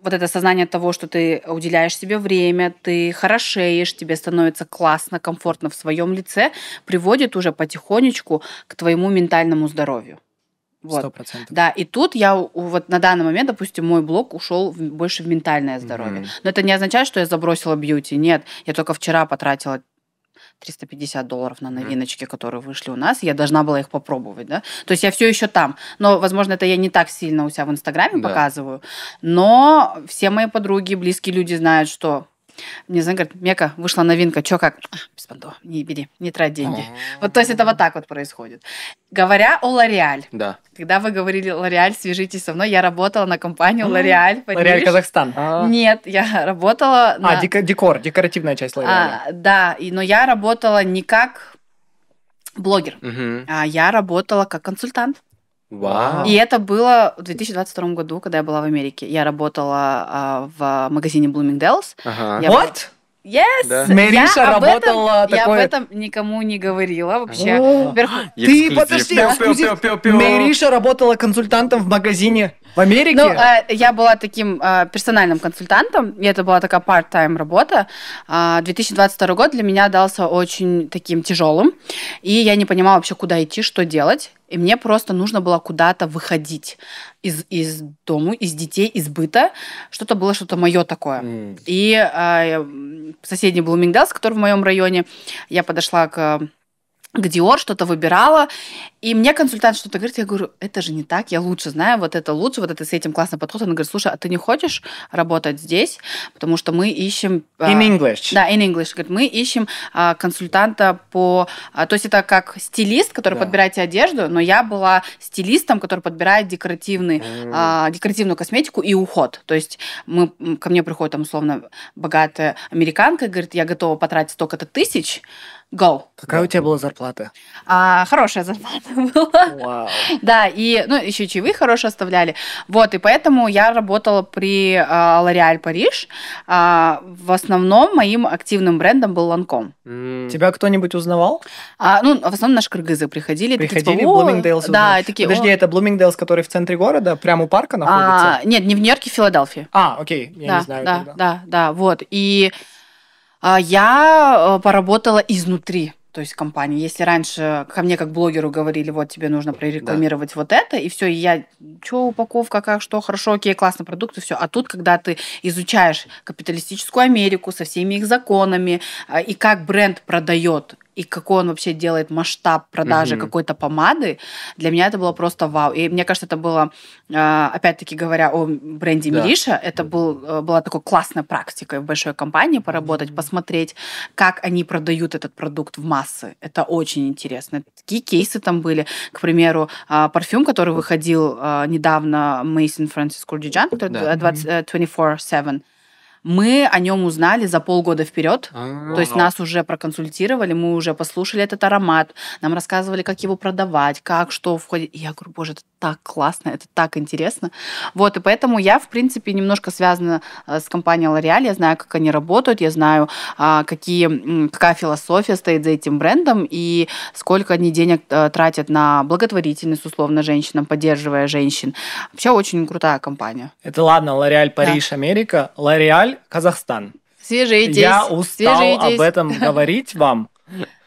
вот это сознание того, что ты уделяешь себе время, ты хорошеешь, тебе становится классно, комфортно в своем лице, приводит уже потихонечку к твоему ментальному здоровью. Вот. сто процентов. Да, и тут я вот на данный момент, допустим, мой блог ушел в, больше в ментальное здоровье. Mm-hmm. Но это не означает, что я забросила бьюти. Нет, я только вчера потратила триста пятьдесят долларов на новиночки, mm-hmm. которые вышли у нас. Я должна была их попробовать. Да? То есть я все еще там. Но, возможно, это я не так сильно у себя в Инстаграме да. показываю. Но все мои подруги, близкие люди знают, что... Мне звонят, говорят, Мека, вышла новинка, чё как? А, без понтов, не бери, не трать деньги. А-а-а. Вот, то есть это вот так вот происходит. Говоря о L'Oreal, да. когда вы говорили L'Oreal, свяжитесь со мной, я работала на компанию L'Oreal. L'Oreal Казахстан? А-а-а. Нет, я работала... А, на... декор, декоративная часть L'Oreal. А, да, и, но я работала не как блогер, угу. а я работала как консультант. Вау. И это было в две тысячи двадцать втором году, когда я была в Америке. Я работала а, в магазине Bloomingdale's. Ага. Я... What? Yes! Да. Мэриша я работала этом, такое... Я об этом никому не говорила вообще. О, Вверху... Ты, подожди, Мэриша работала консультантом в магазине в Америке? Ну, а, я была таким а, персональным консультантом, и это была такая part-time работа. А, две тысячи двадцать второй год для меня дался очень таким тяжелым, и я не понимала вообще, куда идти, что делать. И мне просто нужно было куда-то выходить из, из дома, из детей, из быта. Что-то было, что-то мое такое. Mm. И э, соседний Bloomingdale's, который в моем районе, я подошла к, к Dior, что-то выбирала. И мне консультант что-то говорит, я говорю, это же не так, я лучше знаю, вот это лучше, вот это с этим классно подход. Она говорит, слушай, а ты не хочешь работать здесь? Потому что мы ищем... In English. Да, in English. Говорит, мы ищем консультанта по... То есть это как стилист, который да. подбирает тебе одежду, но я была стилистом, который подбирает декоративный, mm. декоративную косметику и уход. То есть мы, ко мне приходит там условно богатая американка, говорит, я готова потратить столько-то тысяч, go. Какая да. у тебя была зарплата? А, хорошая зарплата. Wow. Да, и ну, еще чаевые хорошие оставляли. Вот, и поэтому я работала при uh, L'Oréal Paris. Uh, в основном моим активным брендом был Ланком. Mm. Тебя кто-нибудь узнавал? Uh, ну, в основном наши кыргызы приходили. Приходили, Bloomingdale's. Да, такие, подожди, это Bloomingdale's, который в центре города, прямо у парка находится? Uh, нет, не в Нью-Йорке, в Филадельфии. А, окей, я да, не знаю. Да, тогда. да, да, вот. И uh, я поработала изнутри. То есть компании. Если раньше ко мне как блогеру говорили, вот тебе нужно прорекламировать да. вот это, и все, и я, что упаковка, как, что, хорошо, окей, классный продукт, и все. А тут, когда ты изучаешь капиталистическую Америку со всеми их законами, и как бренд продает, и какой он вообще делает масштаб продажи угу. какой-то помады, для меня это было просто вау. И мне кажется, это было, опять-таки говоря о бренде да. Мириша, это был, была такой классной практикой в большой компании поработать, посмотреть, как они продают этот продукт в массы. Это очень интересно. Такие кейсы там были. К примеру, парфюм, который выходил недавно, Maison Francis Kurdijan, да. двадцать четыре семь, мы о нем узнали за полгода вперед, mm-hmm. то есть нас уже проконсультировали, мы уже послушали этот аромат, нам рассказывали, как его продавать, как, что входит. И я говорю, боже, это так классно, это так интересно. Вот, и поэтому я, в принципе, немножко связана с компанией L'Oreal, я знаю, как они работают, я знаю, какие, какая философия стоит за этим брендом и сколько они денег тратят на благотворительность, условно, женщинам, поддерживая женщин. Вообще очень крутая компания. Это ладно, L'Oreal Париж, да. Америка, L'Oreal Казахстан. Свяжитесь. Я устал свяжитесь. об этом говорить вам.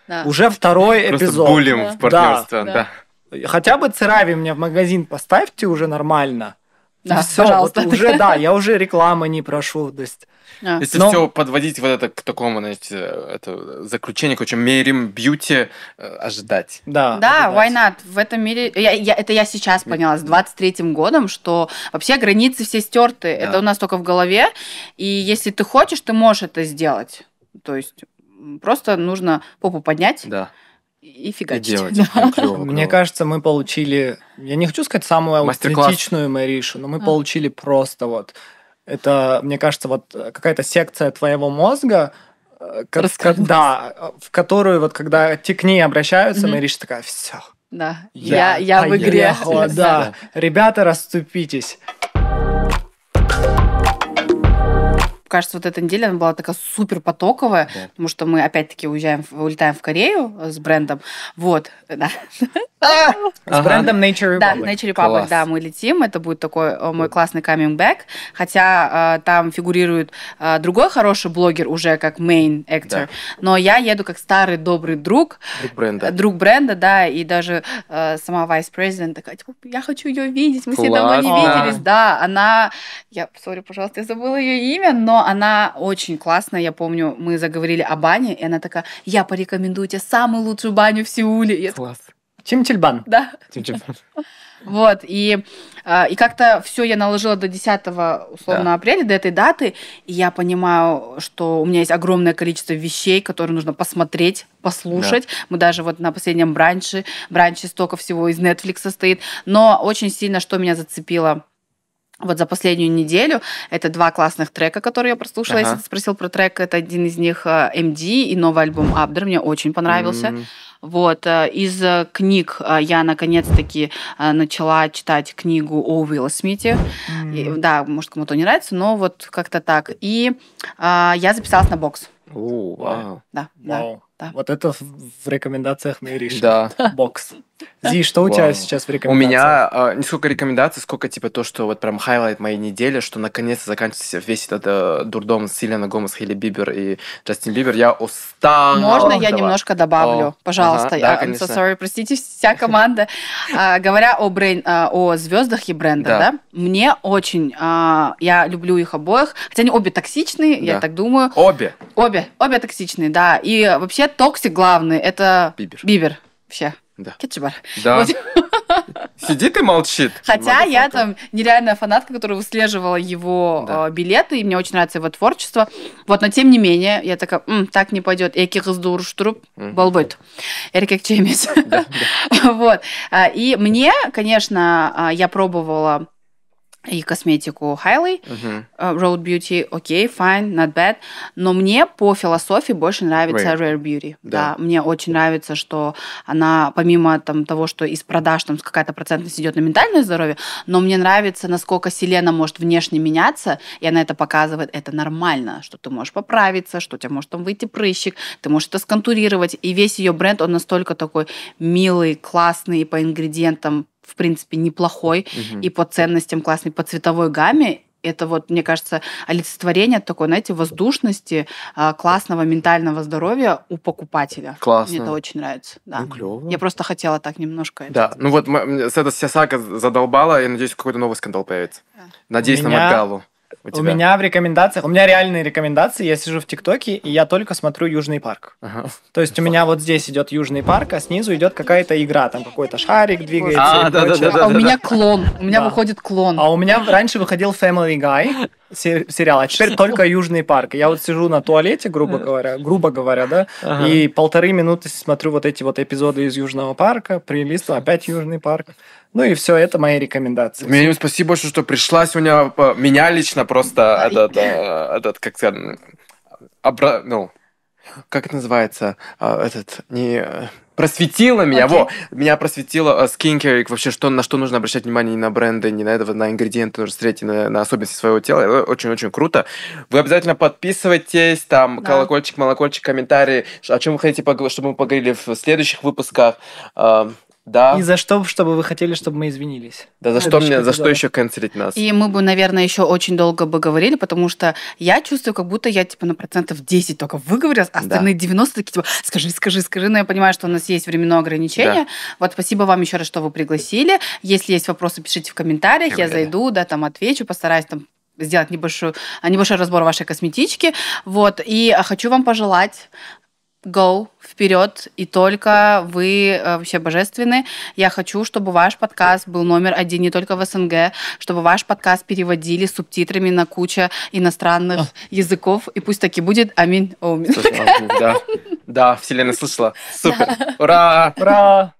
Да. Уже второй просто эпизод. Просто булим, да, в партнерство. Да. Да. Хотя бы CeraVe мне в магазин поставьте уже нормально. Да, все, пожалуйста. Вот уже, да, я уже рекламы не прошу. То есть... а. Если Но... все подводить вот это к такому, знаете, это заключению, короче, мерим бьюти, ожидать. Да, да, ожидать. Why not? В этом мире... Я, я, это я сейчас поняла, с двадцать третьим годом, что вообще границы все стерты. Да. Это у нас только в голове. И если ты хочешь, ты можешь это сделать. То есть просто нужно попу поднять. Да. И фигачить. И да. ну, клево, клево. Мне кажется, мы получили, я не хочу сказать самую аутентичную Мэришу, но мы а. получили просто вот, это, мне кажется, вот какая-то секция твоего мозга, да, в которую вот когда те к ней обращаются, угу. Мэриша такая, все. Да, я, я, я в игре. Да. Да. Ребята, расступитесь. Кажется, вот эта неделя она была такая супер потоковая, да. Потому что мы опять-таки уезжаем, улетаем в Корею с брендом. Вот, да. С брендом Nature Republic. Да, Nature Republic, да, мы летим. Это будет такой мой классный coming back. Хотя там фигурирует другой хороший блогер уже как main actor. Но я еду как старый добрый друг. Друг бренда. Друг бренда, да. И даже сама вайс-президент такая, типа, я хочу ее видеть. Мы с ней давно не виделись. Да, она... Я, сори, пожалуйста, я забыла ее имя, но она очень классная. Я помню, мы заговорили о бане, и она такая, я порекомендую тебе самую лучшую баню в Сеуле. Класс. Чимчильбан. Да. Чимчильбан. Вот, и, и как-то все я наложила до десятого, условно, да. апреля, до этой даты, и я понимаю, что у меня есть огромное количество вещей, которые нужно посмотреть, послушать. Да. Мы даже вот на последнем бранче, бранче столько всего из Netflix состоит, но очень сильно, что меня зацепило, вот за последнюю неделю, это два классных трека, которые я прослушала. Ага. Если ты спросил про трек, это один из них эм ди и новый альбом Абдер, мне очень понравился. Mm-hmm. Вот. Из книг я наконец-таки начала читать книгу о Уилле Смите. Mm-hmm. И, да, может, кому-то не нравится, но вот как-то так. И а, я записалась на бокс. О, вау. Да, да, да. Вот это в рекомендациях Мээриши. Да. Бокс. Зи, что у wow. тебя сейчас в рекомендациях? У меня а, не сколько рекомендаций, сколько типа то, что вот прям хайлайт моей недели, что наконец-то заканчивается весь этот э, дурдом с Селеной Гомес, Хейли Бибер и Джастин Бибер. Я устала. Можно я немножко добавлю? О, пожалуйста. Ага, да, I'm so sorry. Простите, вся команда. а, говоря о, брейн, а, о звездах и брендах, да. Да, мне очень... А, я люблю их обоих. Хотя они обе токсичные, да. я так думаю. Обе? Обе. Обе токсичные, да. И вообще токсик главный – это Бибер. Бибер. Вообще. Да. Кетчебар. Да. Вот. Сидит и молчит. Хотя Много я фото. Там нереальная фанатка, которая выслеживала его да. билеты, и мне очень нравится его творчество. Вот, но тем не менее, я такая, М, так не пойдет. Эки раздурштруп, балбыт. Эркек чемис. Вот. И мне, конечно, я пробовала и косметику Хайлей, uh-huh. uh, Road Beauty, окей, okay, fine, not bad, но мне по философии больше нравится Rare, Rare Beauty. Да. Да, мне очень нравится, что она, помимо там, того, что из продаж там какая-то процентность идет на ментальное здоровье, но мне нравится, насколько Селена может внешне меняться, и она это показывает, это нормально, что ты можешь поправиться, что у тебя может там выйти прыщик, ты можешь это сконтурировать, и весь ее бренд, он настолько такой милый, классный, и по ингредиентам в принципе, неплохой, угу. и по ценностям классный, по цветовой гамме. Это вот, мне кажется, олицетворение такой, знаете, воздушности, классного ментального здоровья у покупателя. Классно. Мне это очень нравится. Да. Ну, клево. Я просто хотела так немножко... Да, это... ну вот с этой вся сага задолбала, я надеюсь, какой-то новый скандал появится. Да. Надеюсь, у на меня... Макгалу. У, у меня в рекомендациях, у меня реальные рекомендации, я сижу в ТикТоке, и я только смотрю Южный парк. Ага. То есть у меня вот здесь идет Южный парк, а снизу идет какая-то игра, там какой-то шарик двигается. А, да, да, да, да, а у да, меня да. клон, у меня да. выходит клон. А у меня раньше выходил Family Guy сериал, а теперь только Южный парк. Я вот сижу на туалете, грубо говоря, грубо говоря, да, ага. и полторы минуты смотрю вот эти вот эпизоды из Южного парка, прилистываю, опять Южный парк. Ну и все, это мои рекомендации. Мээрим, спасибо большое, что пришла сегодня. Меня лично просто этот, этот как сказать, обра... ну, как это называется, этот, не... просветила меня, okay. во, меня просветила скинкер, вообще, что, на что нужно обращать внимание, не на бренды, не на этого, на ингредиенты, нужно встретить, на, на особенности своего тела. Это очень-очень круто. Вы обязательно подписывайтесь, там, да. колокольчик, молокольчик, комментарии, о чем вы хотите, чтобы мы поговорили в следующих выпусках. Да. И за что, чтобы вы хотели, чтобы мы извинились? Да, за что, мне, за что еще канцелить нас? И мы бы, наверное, еще очень долго бы говорили, потому что я чувствую, как будто я, типа, на процентов десять только выговорилась, а остальные да. девяносто такие, типа, скажи, скажи, скажи. Но я понимаю, что у нас есть временное ограничение. Да. Вот спасибо вам еще раз, что вы пригласили. Если есть вопросы, пишите в комментариях, я, я зайду, да, там, отвечу, постараюсь, там, сделать небольшую, небольшой разбор вашей косметички. Вот, и хочу вам пожелать... Go, вперед, и только вы вообще божественны. Я хочу, чтобы ваш подкаст был номер один не только в СНГ, чтобы ваш подкаст переводили с субтитрами на кучу иностранных а. языков, и пусть таки будет. Аминь. Аминь. Да, да, вселенная слышала. Супер. Да. Ура! Ура!